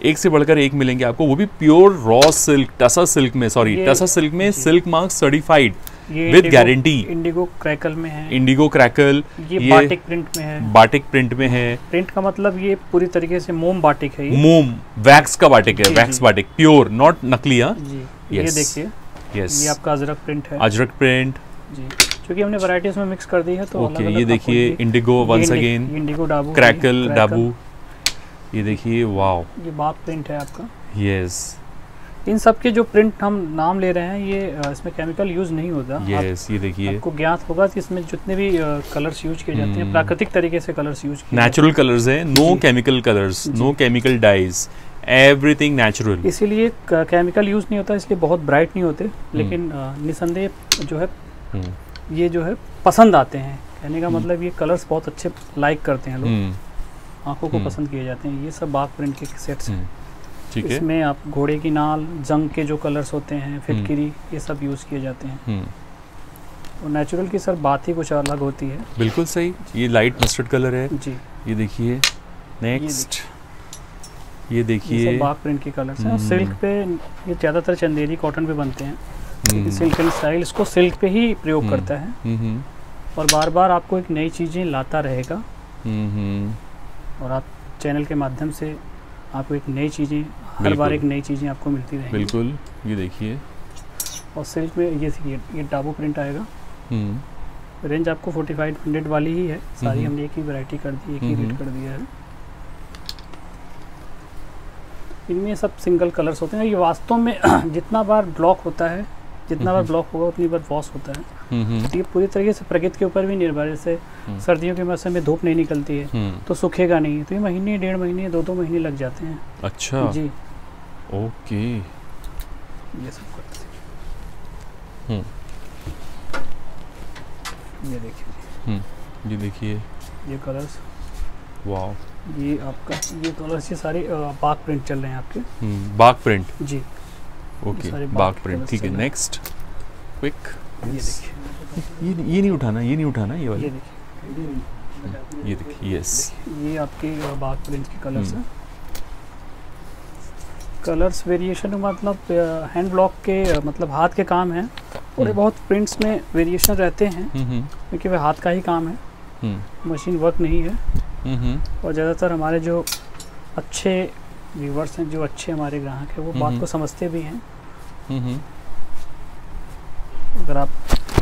एक से बढ़कर एक मिलेंगे आपको, वो भी pure raw silk, tussar silk में, सॉरी टसा सिल्क में silk mark certified with guarantee. Indigo crackle में है, इंडिगो क्रैकल, ये, ये बाटिक प्रिंट में है, बाटिक प्रिंट में है। प्रिंट का मतलब ये पूरी तरीके से मोम बाटिक है, ये मोम वैक्स का बाटिक है, वैक्स बाटिक प्योर, नॉट नकलिया। ये देखिए यस, ये आपका अजरक प्रिंट है, अजरक प्रिंट जी, क्योंकि हमने वैरायटीज में मिक्स कर दी है तो ओके। ये देखिए indigo, once again indigo dabu, crackle dabu, ये देखिए वाओ, ये बाप प्रिंट है आपका, यस। इन सब के जो प्रिंट हम नाम ले रहे हैं ये इसमें केमिकल यूज नहीं होता। यस, ये देखिए आपको ज्ञात होगा कि इसमें जितने भी कलर्स यूज किए जाते हैं प्राकृतिक तरीके से कलर्स यूज किए, नेचुरल कलर्स हैं, no chemical colours, no chemical dyes, everything natural, इसीलिए केमिकल यूज नहीं होता, इसलिए बहुत ब्राइट नहीं होते, लेकिन निसंदेह जो है ये जो है पसंद आते हैं। कहने का मतलब ये कलर्स बहुत अच्छे लाइक करते हैं लोग, आंखों को पसंद किए जाते हैं। ये सब बाघ प्रिंट के सेट्स हैं, ठीक है, इसमें आप घोड़े की नाल, जंग के जो कलर्स होते हैं, फिटकिरी, ये सब यूज किए जाते हैं। और नेचुरल की सर बात ही कुछ अलग होती है, बिल्कुल सही। ये लाइट मस्टर्ड कलर है जी, ये देखिए नेक्स्ट, ये देखिए बाघ प्रिंट के कलर्स हैं। सिल्क पे ये ज्यादातर चंदेरी कॉटन पे बनते हैं, सिल्क एंड स्टाइल इसको सिल्क पे ही प्रयोग करता है और बार बार आपको एक नई चीजें लाता रहेगा और आप चैनल के माध्यम से आपको एक नई चीज़ें, हर बार एक नई चीज़ें आपको मिलती रहेंगी, बिल्कुल। ये देखिए और सिल्क में ये ये, ये डाबू प्रिंट आएगा। रेंज आपको फोर्टी फाइव हंड्रेड वाली ही है, सारी हमने एक ही वैरायटी कर दी, एक ही रेट कर दिया है। इनमें सब सिंगल कलर्स होते हैं, ये वास्तव में जितना बार ब्लॉक होता है, जितना बार ब्लॉक होगा उतनी बार वॉश होता है। ये पूरी तरीके से प्रकृति के ऊपर भी निर्भर है, जैसे सर्दियों के मौसम में धूप नहीं निकलती है तो सूखेगा नहीं, तो ये महीने, डेढ़ महीने, दो दो महीने लग जाते हैं। अच्छा जी, ओके, ये सब करते हैं। ये देखिए, ये देखिए ये कलर्स, वाह, ये आपका ये कलर्स, ये सारे बाग प्रिंट चल रहे हैं आपके, बाग प्रिंट जी, ओके बाग प्रिंट, ठीक है। नेक्स्ट क्विक, ये देखिए, ये ये नहीं उठाना, ये नहीं उठाना, ये वाला, ये देखिए, ये देखिए, यस, ये आपके बाग प्रिंट के कलर्स हैं। कलर्स वेरिएशन मतलब हैंड ब्लॉक के मतलब हाथ के काम है, और बहुत प्रिंट्स में वेरिएशन रहते हैं क्योंकि वह हाथ का ही काम है, मशीन वर्क नहीं है। और ज़्यादातर हमारे जो अच्छे व्यूवर्स हैं, जो अच्छे हमारे ग्राहक हैं, वो बात को समझते भी हैं। अगर आप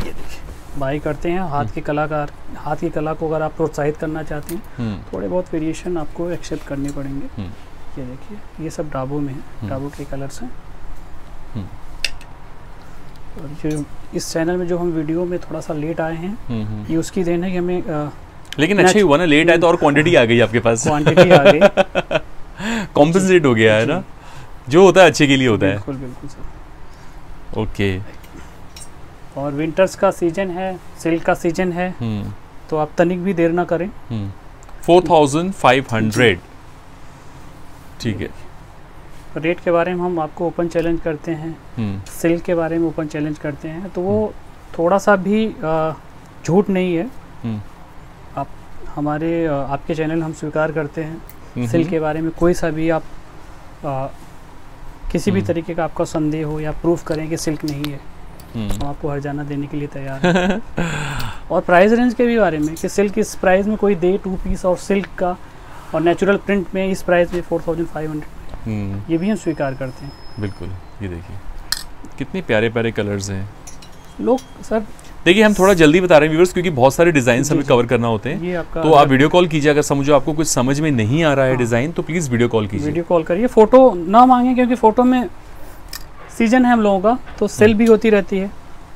ये देखिए बाई करते हैं, हाथ के कलाकार, हाथ की कला को अगर आप प्रोत्साहित करना चाहते हैं, थोड़े बहुत वेरिएशन आपको एक्सेप्ट करने पड़ेंगे। ये देखिए, ये सब डाबू में है, डाबू के कलर्स हैं। और जो इस चैनल में जो हम वीडियो में थोड़ा सा लेट आए हैं, ये उसकी देन है कि हमें आ, लेकिन अच्छा ही हुआ ना, लेट आए तो और क्वांटिटी आ गई आपके पास, क्वांटिटी आ गई, कॉम्पनसेट हो गया है ना, जो होता है अच्छे के लिए होता है। बिल्कुल बिल्कुल सर, ओके। और विंटर्स का सीजन है, सिल्क का सीजन है, तो आप तनिक भी देर ना करें। फोर थाउजेंड फाइव हंड्रेड ठीक है। रेट के बारे में हम आपको ओपन चैलेंज करते हैं, सेल के बारे में ओपन चैलेंज करते हैं, तो वो थोड़ा सा भी झूठ नहीं है। आप हमारे आपके चैनल हम स्वीकार करते हैं, सेल के बारे में कोई सा भी आप आ, किसी भी तरीके का आपका संदेह हो या प्रूफ करें कि सिल्क नहीं है, हम आपको हरजाना देने के लिए तैयार हैं। और प्राइस रेंज के भी बारे में कि सिल्क इस प्राइस में कोई दे टू पीस, और सिल्क का और नेचुरल प्रिंट में इस प्राइस में फोर थाउजेंड फाइव हंड्रेड में, ये भी हम स्वीकार करते हैं। बिल्कुल, ये देखिए कितने प्यारे प्यारे कलर्स हैं लोग। सर देखिए, हम थोड़ा जल्दी बता रहे हैं व्यूअर्स, क्योंकि बहुत सारे डिजाइन हमें कवर करना होते हैं, आपका तो आप वीडियो कॉल कीजिए। अगर समझो आपको कुछ समझ में नहीं आ रहा है डिजाइन, तो प्लीज वीडियो कॉल कीजिए, वीडियो कॉल करिए, फोटो ना मांगे, क्योंकि फोटो में सीजन है हम लोगों का, तो सेल भी होती रहती है,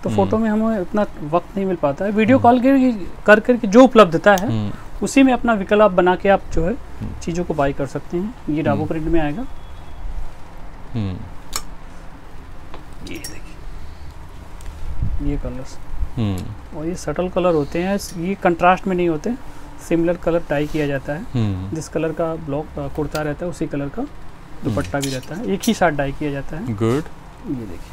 तो फोटो में हमें इतना वक्त नहीं मिल पाता है। वीडियो कॉल कर करके जो उपलब्धता है उसी में अपना विकल्प बना के आप जो है चीजों को बाई कर सकते हैं। ये डाबो प्रिंट में आएगा, ये देखिए, ये कलर्स, और ये सटल कलर होते हैं, ये कंट्रास्ट में नहीं होते, सिमिलर कलर टाई किया जाता है, जिस कलर का ब्लॉक कुर्ता रहता है उसी कलर का दुपट्टा भी रहता है, एक ही साथ डाई किया जाता है। गुड, ये देखिए,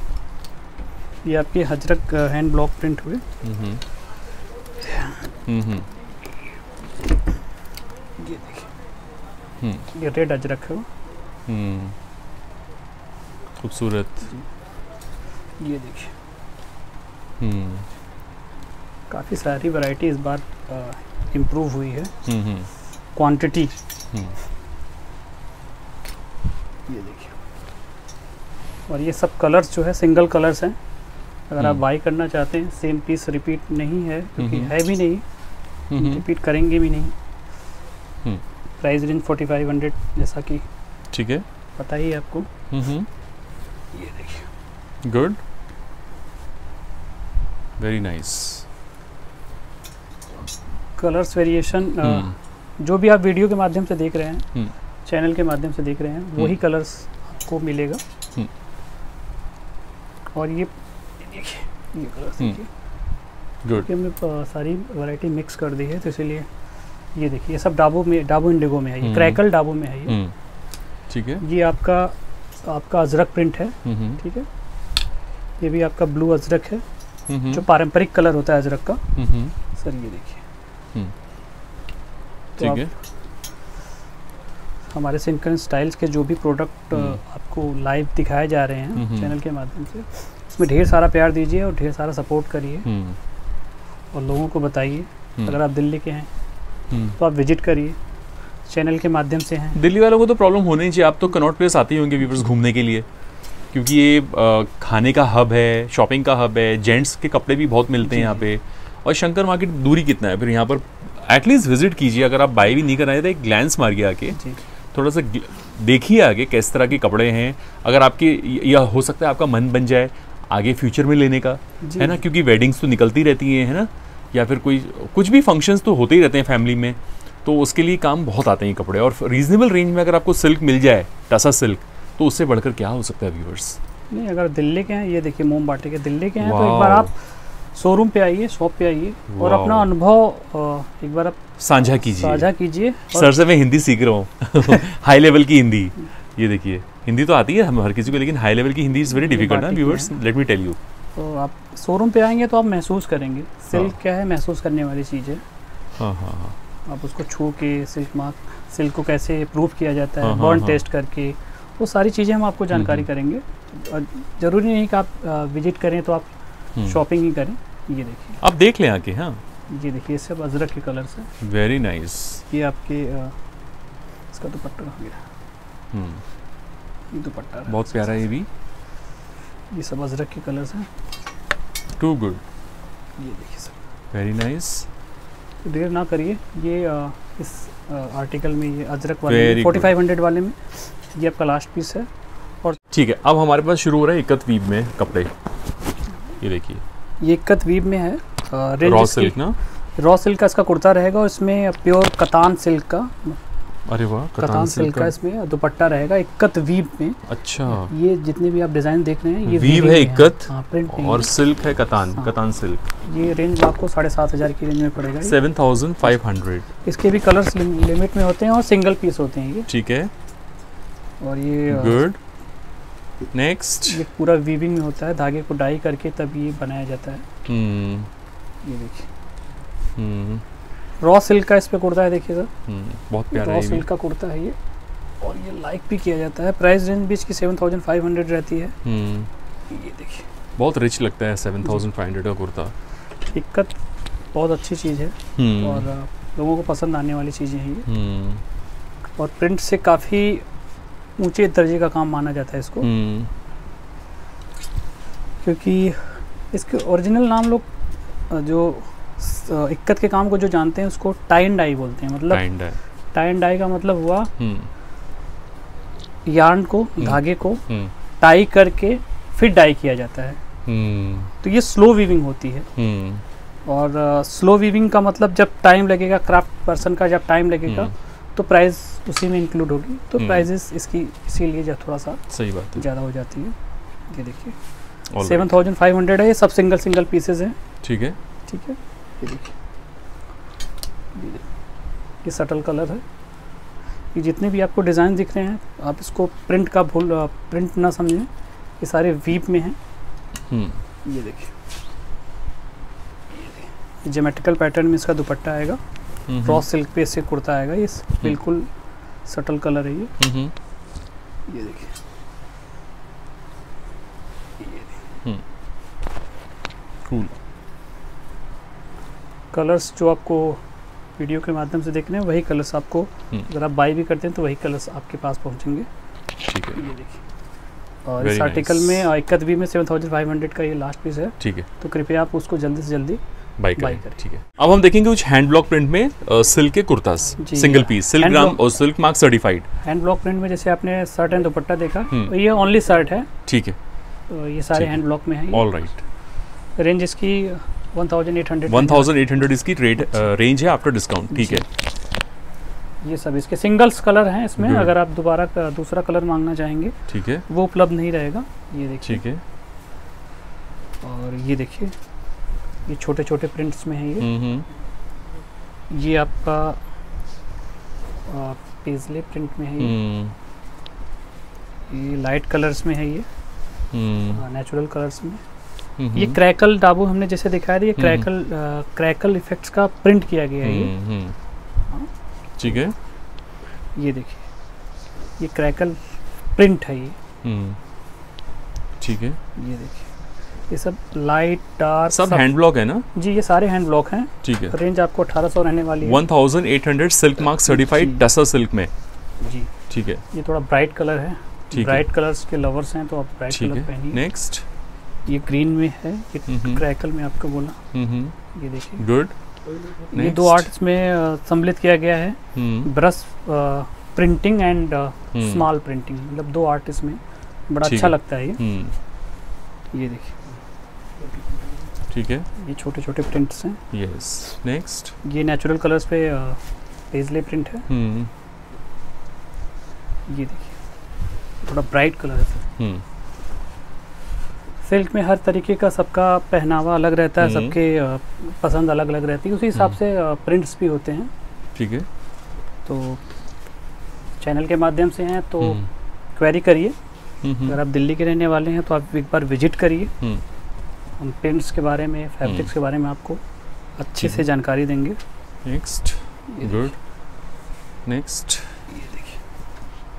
ये आपके हजरक हैंड ब्लॉक प्रिंट हुए। ये देखिए, ये रेड अजरक है, खूबसूरत, ये देखिए, काफ़ी सारी वैरायटी इस बार इम्प्रूव हुई है, क्वांटिटी, ये देखिए। और ये सब कलर्स जो है सिंगल कलर्स हैं, अगर आप बाई करना चाहते हैं, सेम पीस रिपीट नहीं है, क्योंकि है भी नहीं, रिपीट करेंगे भी नहीं। Price range forty five hundred, जैसा कि ठीक है पता ही है आपको। ये देखिए, good, very nice. Colours variation जो भी आप वीडियो के माध्यम से देख रहे हैं, चैनल के माध्यम से देख रहे हैं, वही कलर्स आपको मिलेगा। और ये देखिए, ये कलर्स देखिए, गुड, हमने सारी वैरायटी मिक्स कर दी है, तो इसीलिए ये देखिए, ये सब डाबू में, डाबू इंडिगो में है, ये क्रैकल डाबू में है, ये ठीक है। ये आपका आपका अजरक प्रिंट है, ठीक है। ये भी आपका ब्लू अजरक है, जो पारंपरिक कलर होता है अजरक का। सर ये देखिए, ठीक है। हमारे सिल्क एंड स्टाइल्स के जो भी प्रोडक्ट आपको लाइव दिखाए जा रहे हैं चैनल के माध्यम से, इसमें ढेर सारा प्यार दीजिए और ढेर सारा सपोर्ट करिए, और लोगों को बताइए। अगर आप दिल्ली के हैं तो आप विजिट करिए, चैनल के माध्यम से हैं। दिल्ली वालों को तो प्रॉब्लम होनी चाहिए, आप तो कनॉट प्लेस आते ही होंगे व्यूअर्स घूमने के लिए, क्योंकि ये आ, खाने का हब है, शॉपिंग का हब है, जेंट्स के कपड़े भी बहुत मिलते हैं यहाँ पे। और शंकर मार्केट दूरी कितना है, फिर यहाँ पर एटलीस्ट विजिट कीजिए, अगर आप बाई भी नहीं करना चाहते, एक ग्लैंस मारिए आके, थोड़ा सा देखिए आगे किस तरह के कपड़े हैं। अगर आपके या हो सकता है आपका मन बन जाए आगे फ्यूचर में लेने का, है ना, क्योंकि वेडिंग्स तो निकलती रहती हैं, है ना, या फिर कोई कुछ भी फंक्शंस तो होते ही रहते हैं फैमिली में, तो उसके लिए काम बहुत आते हैं कपड़े। और रीजनेबल रेंज में अगर आपको सिल्क मिल जाए, टसा सिल्क, तो उससे बढ़कर क्या हो सकता है व्यूअर्स। नहीं, अगर दिल्ली के हैं, ये देखिए मोमबाटी के, दिल्ली के हैं, तो एक बार आप शोरूम पे आइए, शॉप पे आइए और अपना अनुभव एक बार आप साझा कीजिए साझा कीजिए सर से मैं हिंदी सीख रहा हूँ हाई लेवल की हिंदी। ये देखिए हिंदी तो आती है हम हर किसी को, लेकिन हाई लेवल की हिंदी इज वेरी डिफिकल्ट ना viewers, let me tell you. तो आप शोरूम पे आएंगे तो आप महसूस करेंगे सिल्क क्या है, महसूस करने वाली चीज़ है। हाँ हाँ हाँ, आप उसको छू के सिल्क मार्क, सिल्क को कैसे प्रूव किया जाता है, बर्न टेस्ट करके, वो सारी चीज़ें हम आपको जानकारी करेंगे। ज़रूरी नहीं कि आप विजिट करें तो आप शॉपिंग ही करें। ये देखिए आप देख लें आके। हाँ ये देखिए सब अजरक के कलर से, वेरी नाइस। ये आपके इसका दुपट्टा हो गया, ये दुपट्टा बहुत प्यारा है। ये भी ये सब अजरक के कलर्स हैं। Too good. ये देखिए सर, वेरी नाइस। देर ना करिए, ये आ, इस आ, आर्टिकल में ये अजरक वाले फोर्टी फाइव हंड्रेड वाले में ये आपका लास्ट पीस है। और ठीक है, अब हमारे पास शुरू हो रहा है इकत वीव में कपड़े। ये देखिए ये इकत वीव में है, रॉ सिल्क ना, रॉ सिल्क का इसका कुर्ता रहेगा और इसमें प्योर कतान सिल्क का, अरे वाह, कतान सिल्क का इसमें दुपट्टा रहेगा इकत वीव में। अच्छा, ये जितने भी आप डिजाइन देख रहे हैं ये वीव है इकत, हाँ, और सिल्क है कतान, हाँ, कतान सिल्क। ये रेंज आपको साढ़े सात हजार की रेंज में पड़ेगा, सेवन थाउजेंड फाइव हंड्रेड। इसके भी कलर्स लिमिट में होते हैं और सिंगल पीस होते हैं ये, ठीक है। और ये गुड। नेक्स्ट ये पूरा वीविंग में होता है, धागे को डाई करके तब ये बनाया जाता है। ये देखिए रॉ सिल्क का इस पे कुर्ता है, देखिए सर बहुत प्यारा है, रॉ सिल्क का कुर्ता है ये। और ये लाइक भी किया जाता है, प्राइस रेंज भी इसकी सेवन थाउजेंड फाइव हंड्रेड रहती है। ये देखिए बहुत रिच लगता है सेवन थाउजेंड फाइव हंड्रेड का कुर्ता। इकत बहुत अच्छी चीज़ है और लोगों को पसंद आने वाली चीज़ें हैं ये, और प्रिंट से काफ़ी ऊंचे दर्जे का काम माना जाता है इसको, क्योंकि इसके ओरिजिनल नाम लोग जो इक्कत के काम को जो जानते हैं उसको टाई एंड डाई बोलते हैं। मतलब टाई एंड डाई का मतलब हुआ यार्न को, धागे को टाई करके फिर डाई किया जाता है। तो ये स्लो वीविंग होती है और स्लो वीविंग का मतलब जब टाइम लगेगा, क्राफ्ट पर्सन का जब टाइम लगेगा तो प्राइस उसी में इंक्लूड होगी। तो प्राइजेस इसकी इसीलिए जब थोड़ा सा सही बात है ज़्यादा हो जाती है। ये देखिए सेवन थाउजेंड फाइव हंड्रेड है, ये सब सिंगल सिंगल पीसेज हैं, ठीक है ठीक है। ये देखिए ये सटल कलर है। ये जितने भी आपको डिज़ाइन दिख रहे हैं आप इसको प्रिंट का भूल प्रिंट ना समझें, ये सारे वीप में हैं। ये देखिए ज्योमेट्रिकल पैटर्न में इसका दुपट्टा आएगा, रॉ सिल्क पे इससे कुर्ता आएगा, ये बिल्कुल सटल कलर है ये। ये देखिए कूल कलर्स जो आपको वीडियो के माध्यम से देख रहे हैं वही कलर्स आपको, अगर आप बाई भी करते हैं तो वही कलर्स आपके पास पहुंचेंगे, ठीक है। ये देखिए और Very इस आर्टिकल nice. में इकत भी में सेवन थाउजेंड फाइव हंड्रेड का ये लास्ट पीस है, ठीक है। तो कृपया आप उसको जल्दी से जल्दी बाई करें, ठीक है। अब हम देखेंगे कुछ हैंड ब्लॉक प्रिंट में सिल्क के kurtas, single piece, silk gram और silk mark certified. Hand block print में जैसे आपने शर्ट एंड दुपट्टा देखा, ये ओनली शर्ट है, ठीक है। ये सारे हैंड ब्लॉक में है, ऑलराइट। रेंज इसकी एटीन हंड्रेड इसकी रेट रेंज है आफ्टर डिस्काउंट, ठीक है। ये सब इसके सिंगल्स कलर हैं, इसमें अगर आप दोबारा दूसरा कलर मांगना चाहेंगे, ठीक है, वो उपलब्ध नहीं रहेगा। ये देखिए, ठीक है। और ये देखिए ये छोटे छोटे प्रिंट्स में है ये, ये आपका पेजले प्रिंट में है ये, ये लाइट कलर्स में है ये, नेचुरल कलर्स में। ये क्रैकल डाबू हमने जैसे दिखाया था, ये क्रैकल क्रैकल इफेक्ट्स का प्रिंट किया गया है ये, ठीक है। ये देखिए ये क्रैकल प्रिंट है ये, ठीक है। ये देखिए ये सब लाइट डार्क सब, सब हैंड ब्लॉक है ना जी, ये सारे हैंड ब्लॉक हैं, ठीक है। रेंज आपको अठारह सौ रहने वाली है, eighteen hundred silk mark certified tussar silk में जी, ठीक है। ये थोड़ा ब्राइट कलर है, ब्राइट कलर्स के लवर्स हैं तो आप ब्राइट कलर पहनिए। नेक्स्ट ये ग्रीन में है, ये क्रैकल में आपको बोला, ये देखिए गुड। ये दो आर्ट्स में सम्मिलित किया गया है, brush printing and small printing, मतलब दो आर्ट इसमें बड़ा अच्छा लगता है ये। ये देखिए ठीक है, ये छोटे छोटे प्रिंट्स हैं। यस नेक्स्ट ये नेचुरल कलर्स पे पेजले प्रिंट है। ये देखिए थोड़ा ब्राइट कलर है, सिल्क में हर तरीके का सबका पहनावा अलग रहता है, सबके पसंद अलग अलग रहती है, उसी हिसाब से प्रिंट्स भी होते हैं। ठीक है, तो चैनल के माध्यम से हैं तो क्वेरी करिए, अगर आप दिल्ली के रहने वाले हैं तो आप एक बार विजिट करिए, हम प्रिंट्स के बारे में, फैब्रिक्स के बारे में आपको अच्छे से जानकारी देंगे। नेक्स्ट, गुड, नेक्स्ट, ये देखिए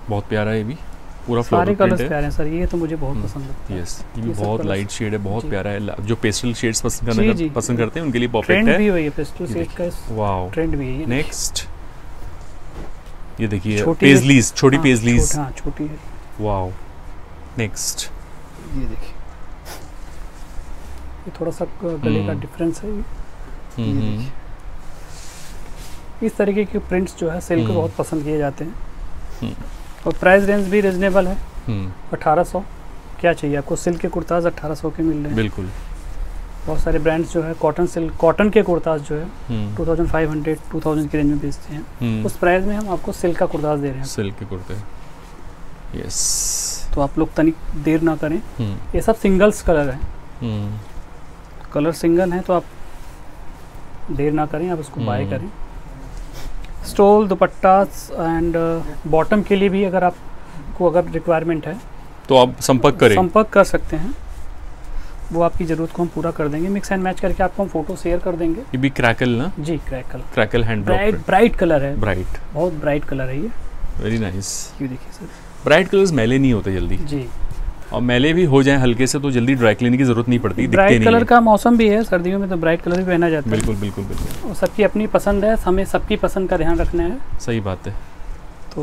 बहुत प्यारा है, ये भी पूरा फ्लोरल प्रिंट है। प्यारे हैं सर, ये तो मुझे बहुत पसंद लगता है। यस, ये भी बहुत लाइट शेड है, बहुत प्यारा है। जो पेस्टल शेड्स पसंद करना पसंद करते हैं उनके लिए परफेक्ट है। ट्रेंड भी है ये पेस्टल शेड का, वाओ ट्रेंड भी है। नेक्स्ट, ये देखिए पेजलीज, छोटी पेजलीज, हां छोटी है, वाओ। नेक्स्ट, ये देखिए ये थोड़ा सा गले का डिफरेंस है। ये देखिए इस तरीके के प्रिंट्स जो है सेल को बहुत पसंद किए जाते हैं और प्राइस रेंज भी रिजनेबल है। अठारह सौ, क्या चाहिए आपको, सिल्क के कुर्ताज अठारह सौ के मिल रहे हैं। बिल्कुल, बहुत सारे ब्रांड्स जो है कॉटन सिल्क, कॉटन के कुर्ताज जो है पच्चीस सौ, दो हज़ार की रेंज में बेचते हैं, उस प्राइस में हम आपको सिल्क का कुर्ताज दे रहे हैं, सिल्क के कुर्ते। यस, तो आप लोग तनिक देर ना करें। ये सब सिंगल्स कलर है, कलर सिंगल है, तो आप देर ना करें, आप इसको बाय करें। स्टोल, दुपट्टा एंड बॉटम के लिए भी अगर आपको अगर रिक्वायरमेंट है तो आप संपर्क करें, संपर्क कर सकते हैं, वो आपकी ज़रूरत को हम पूरा कर देंगे। मिक्स एंड मैच करके आपको हम फोटो शेयर कर देंगे। ये भी क्रैकल ना जी, crackle crackle hand bright, bright colour है, ब्राइट, बहुत ब्राइट कलर है ये। वेरी नाइस, ये देखिए सर, ब्राइट कलर्स मैले नहीं होते जल्दी जी, और मैले भी हो जाए हल्के से तो जल्दी ड्राई क्लीनिंग की जरूरत नहीं पड़ती, दिखते नहीं। ब्राइट कलर का मौसम भी है, सर्दियों में तो ब्राइट कलर भी पहना जाता है। बिल्कुल बिल्कुल बिल्कुल, और सबकी अपनी पसंद है, हमें सबकी पसंद का ध्यान रखना है। सही बात है, तो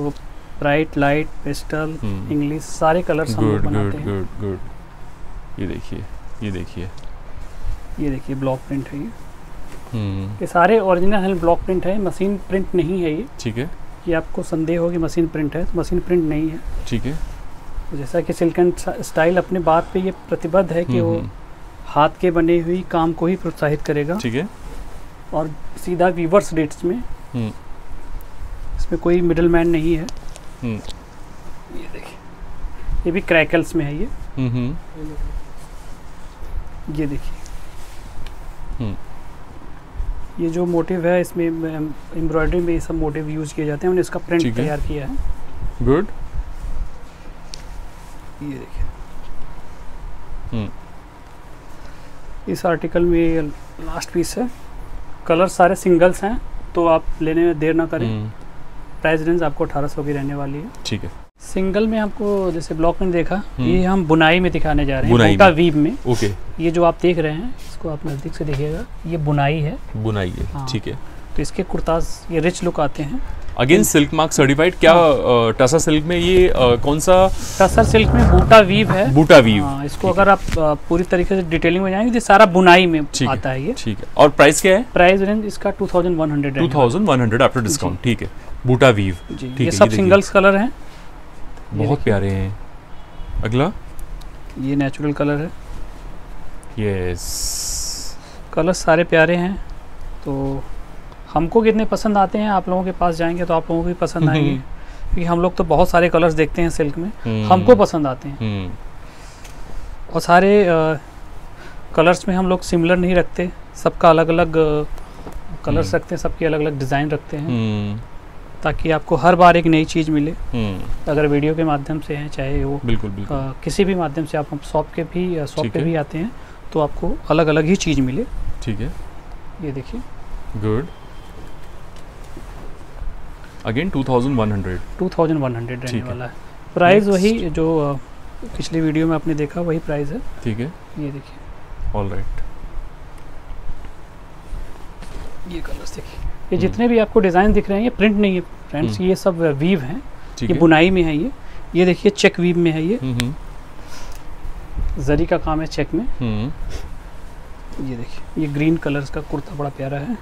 ब्राइट, लाइट, पेस्टल, इंग्लिश, सारे कलर्स हम बनाते हैं। गुड गुड गुड, ये देखिए ये देखिए ये देखिए ब्लॉक प्रिंट है ये, ये सारे ओरिजिनल ब्लॉक प्रिंट है, मशीन प्रिंट नहीं है ये। ठीक है, ये आपको संदेह हो कि मशीन प्रिंट है, तो मशीन प्रिंट नहीं है। ठीक है, जैसा कि सिल्क एंड स्टाइल अपने बात पे ये प्रतिबद्ध है कि वो हाथ के बने हुई काम को ही प्रोत्साहित करेगा। ठीक है, और सीधा वीवर्स रेट्स में, इसमें कोई मिडलमैन नहीं है। ये देखिए, ये भी क्रैकल्स में है ये। ये देखिए, ये जो मोटिव है इसमें एम्ब्रॉयडरी में ये सब मोटिव यूज किए जाते हैं, उन्होंने इसका प्रिंट तैयार किया है। गुड, ये देखिए इस आर्टिकल में लास्ट पीस है। कलर सारे सिंगल्स हैं, तो आप लेने में देर ना करें। प्राइस रेंज आपको अठारह सौ की रहने वाली है। ठीक है, सिंगल में आपको जैसे ब्लॉक में देखा, ये हम बुनाई में दिखाने जा रहे हैं, बुनाई वीव में। ओके, ये जो आप देख रहे हैं इसको आप नजदीक से देखिएगा, ये बुनाई है, बुनाई है। हाँ। ठीक है, तो इसके कुर्ताज ये रिच लुक आते हैं। Again silk mark certified. क्या टसा सिल्क में ये आ, कौन सा टसा सिल्क में बूटा वीव है, बूटा वीव। आ, इसको अगर आप आ, पूरी तरीके से डिटेलिंग में जाएंगे तो सारा बुनाई में आता है ये। ठीक है, और प्राइस क्या है? प्राइस रेंज इसका इक्कीस सौ, इक्कीस सौ आफ्टर डिस्काउंट। ठीक है, बूटा वीव। ये सब सिंगल्स कलर हैं, बहुत प्यारे हैं। अगला ये नेचुरल कलर है। यस, कलर सारे प्यारे हैं, तो हमको कितने पसंद आते हैं, आप लोगों के पास जाएंगे तो आप लोगों को भी पसंद आएंगे, क्योंकि हम लोग तो बहुत सारे कलर्स देखते हैं सिल्क में, हमको पसंद आते हैं। और सारे आ, कलर्स में हम लोग सिमिलर नहीं रखते, सबका अलग अलग कलर्स रखते हैं, सबकी अलग अलग डिज़ाइन रखते हैं, ताकि आपको हर बार एक नई चीज़ मिले। अगर वीडियो के माध्यम से हैं, चाहे वो बिल्कुल, बिल्कुल। आ, किसी भी माध्यम से आप शॉप के भी शॉप पे भी आते हैं तो आपको अलग अलग ही चीज़ मिले। ठीक है, ये देखिए, गुड, अगेन इक्कीस सौ रहने वाला है। प्राइस वही जो पिछली वीडियो में आपने देखा, वही प्राइस है। ठीक है, ये देखिए, ऑलराइट, ये कलर्स देखिए, ये जितने भी आपको डिजाइन दिख रहे हैं ये प्रिंट नहीं है फ्रेंड्स, ये सब वीव हैं, ये बुनाई में है ये। ये देखिए चेक वीव में है ये, जरी का काम है चेक में। ये देखिए, ये ग्रीन कलर्स का कुर्ता बड़ा प्यारा है,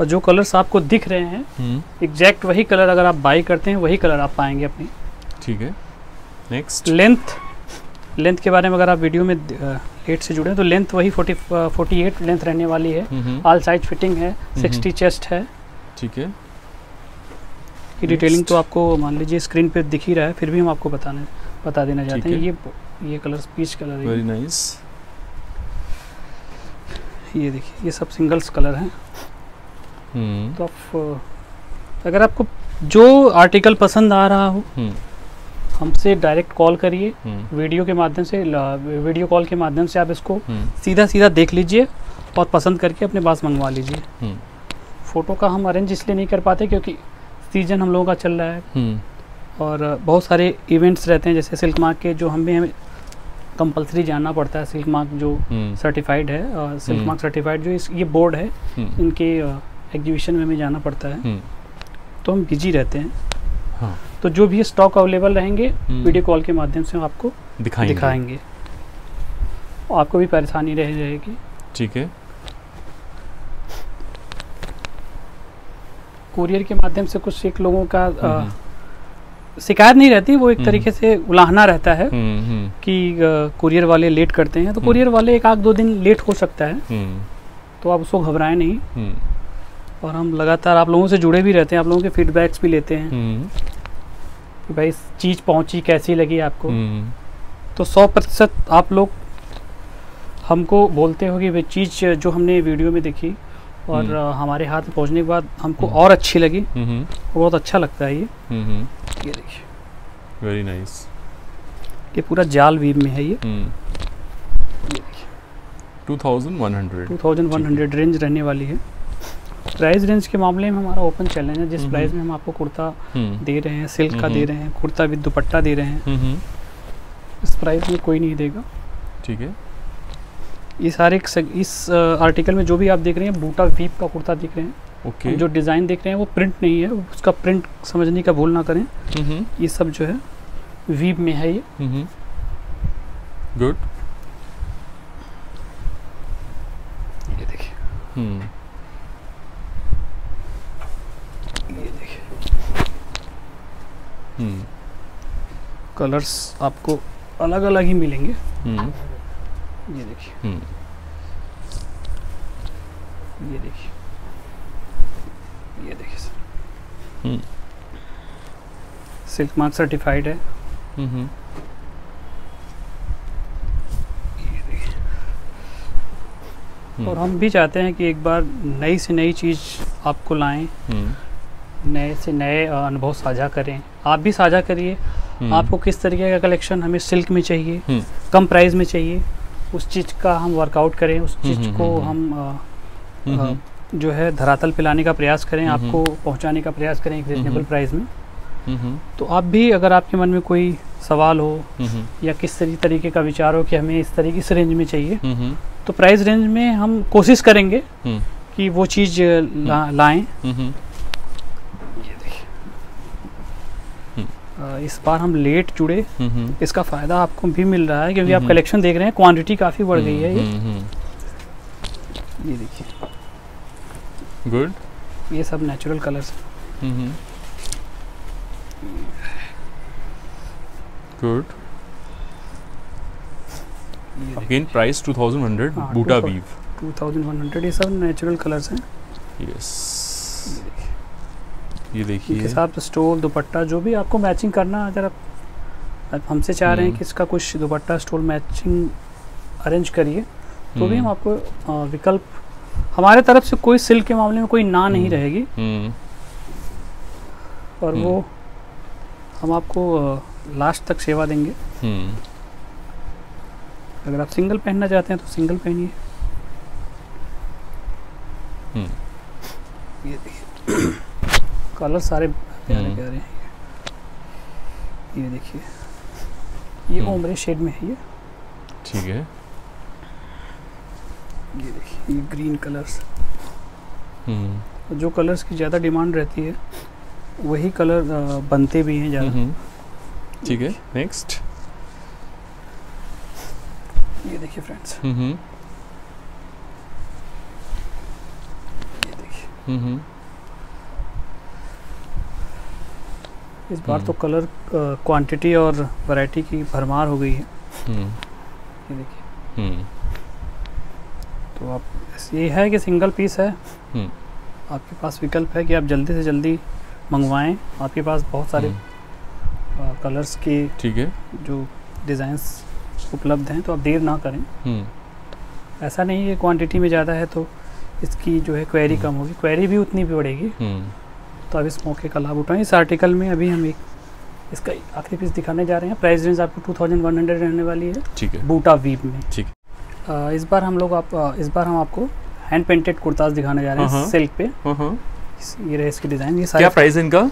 और जो कलर्स आपको दिख रहे हैं एग्जैक्ट वही कलर अगर आप बाई करते हैं वही कलर आप पाएंगे अपनी। ठीक है, नेक्स्ट, लेंथ लेंथ के बारे में अगर आप वीडियो में लेट से जुड़े तो लेंथ वही अड़तालीस लेंथ रहने वाली है। ऑल साइज फिटिंग है, साठ चेस्ट है। ठीक है, की डिटेलिंग तो आपको मान लीजिए स्क्रीन पे दिख ही रहा है, फिर भी हम आपको बताने बता देना चाहते हैं। ये ये कलर पीच कलर है, वेरी नाइस। ये देखिए ये सब सिंगल्स कलर हैं। hmm. तो आप अगर आपको जो आर्टिकल पसंद आ रहा हो hmm. हमसे डायरेक्ट कॉल करिए, hmm. वीडियो के माध्यम से वीडियो कॉल के माध्यम से आप इसको hmm. सीधा सीधा देख लीजिए और पसंद करके अपने पास मंगवा लीजिए। hmm. फ़ोटो का हम अरेंज इसलिए नहीं कर पाते क्योंकि सीजन हम लोगों का चल रहा है hmm. और बहुत सारे इवेंट्स रहते हैं जैसे सिल्क मार्क के, जो हम भी हमें कंपलसरी जाना पड़ता है। सिल्क मार्क जो सर्टिफाइड है और सिल्क मार्क सर्टिफाइड जो इस, ये बोर्ड है hmm. इनके एग्जीबिशन में हमें जाना पड़ता है hmm. तो हम बिजी रहते हैं। हाँ। तो जो भी स्टॉक अवेलेबल रहेंगे वीडियो कॉल के माध्यम से हम आपको दिखाएंगे, दिखाएंगे। आपको भी परेशानी रह जाएगी। ठीक है, कुरियर के माध्यम से कुछ एक लोगों का आ, शिकायत नहीं रहती, वो एक तरीके से उलाहना रहता है कि कुरियर वाले लेट करते हैं। तो कुरियर वाले एक आध दो दिन लेट हो सकता है, तो आप उसको घबराएं नहीं। और हम लगातार आप लोगों से जुड़े भी रहते हैं, आप लोगों के फीडबैक्स भी लेते हैं कि भाई चीज़ पहुंची, कैसी लगी आपको। तो सौ प्रतिशत आप लोग हमको बोलते हो कि भाई चीज़ जो हमने वीडियो में देखी और हमारे हाथ पहुंचने के बाद हमको और अच्छी लगी, बहुत अच्छा लगता है। ये ये देखिए वेरी नाइस, ये पूरा जाल वीव में है। ये इक्कीस सौ रेंज रहने वाली है। प्राइस रेंज के मामले में हमारा ओपन चैलेंज है, जिस प्राइस में हम आपको कुर्ता दे रहे हैं, सिल्क का दे रहे हैं, कुर्ता विद दुपट्टा दे रहे हैं, इस प्राइस में कोई नहीं देगा। ठीक है, ये सारे इस आर्टिकल में जो भी आप देख रहे हैं बूटा वीप का कुर्ता देख रहे हैं। ओके, जो डिज़ाइन देख रहे हैं वो प्रिंट नहीं है, उसका प्रिंट समझने का भूल ना करें। ये सब जो है वीप में है। ये गुड, ये देखिए Hmm. कलर्स आपको अलग अलग ही मिलेंगे। hmm. ये देखिए hmm. ये देखिए ये देखिए sir hmm. Silk mark certified है। hmm. ये देखिए hmm. और हम भी चाहते हैं कि एक बार नई से नई चीज़ आपको लाएं, hmm. नए से नए अनुभव साझा करें। आप भी साझा करिए, आपको किस तरीके का कलेक्शन हमें सिल्क में चाहिए, कम प्राइस में चाहिए, उस चीज़ का हम वर्कआउट करें, उस चीज़ को हम आ, आ, जो है धरातल पे लाने का प्रयास करें, आपको पहुंचाने का प्रयास करें एक रिजनेबल प्राइस में। तो आप भी अगर आपके मन में कोई सवाल हो या किस तरीके का विचार हो कि हमें इस तरीके से रेंज में चाहिए, तो प्राइस रेंज में हम कोशिश करेंगे कि वो चीज़ लाएँ। इस बार हम लेट जुड़े, इसका फायदा आपको भी मिल रहा है क्योंकि आप कलेक्शन देख रहे हैं, क्वांटिटी काफी बढ़ गई है। ये ये देखिए गुड, ये सब natural colours good. Again price इक्कीस सौ बूटा वीव इक्कीस सौ, ये सब नेचुरल कलर्स हैं। यस, ये देखिए के साथ स्टोल दुपट्टा जो भी आपको मैचिंग करना, अगर आप, आप हमसे चाह रहे हैं कि इसका कुछ दुपट्टा स्टोल मैचिंग अरेंज करिए, तो भी हम आपको आ, विकल्प हमारे तरफ से कोई सिल्क के मामले में कोई ना नहीं रहेगी। और वो हम आपको लास्ट तक सेवा देंगे। अगर आप सिंगल पहनना चाहते हैं तो सिंगल पहनिए। ये देखिए कलर सारे प्यारे प्यारे हैं। ये देखिए ये ओमरे शेड में है। ये ठीक है, ये देखिए ये ग्रीन कलर्स, जो कलर्स की ज़्यादा डिमांड रहती है वही कलर बनते भी हैं ज़्यादा। ठीक है, नेक्स्ट ये देखिए फ्रेंड्स, ये देखिए इस बार तो कलर क्वांटिटी और वैरायटी की भरमार हो गई है। ये देखिए, तो आप ये है कि सिंगल पीस है, आपके पास विकल्प है कि आप जल्दी से जल्दी मंगवाएं। आपके पास बहुत सारे कलर्स के ठीक है जो डिज़ाइंस उपलब्ध हैं, तो आप देर ना करें। ऐसा नहीं है क्वांटिटी में ज़्यादा है तो इसकी जो है क्वेरी कम होगी, क्वेरी भी उतनी भी बढ़ेगी, तो आप इस मौके का लाभ उठाएं। इस आर्टिकल में अभी हम एक इसका आखिरी पीस दिखाने जा रहे हैं। प्राइस रेंज आपको टू थाउजेंड वन हंड्रेड रहने वाली है, ठीक है, बूटा वीव में। ठीक है, इस बार हम लोग आप इस बार हम आपको हैंड पेंटेड कुर्ताज दिखाने जा रहे हैं सिल्क पे। ये रहे इसकी डिज़ाइन। ये क्या प्राइस है इनका?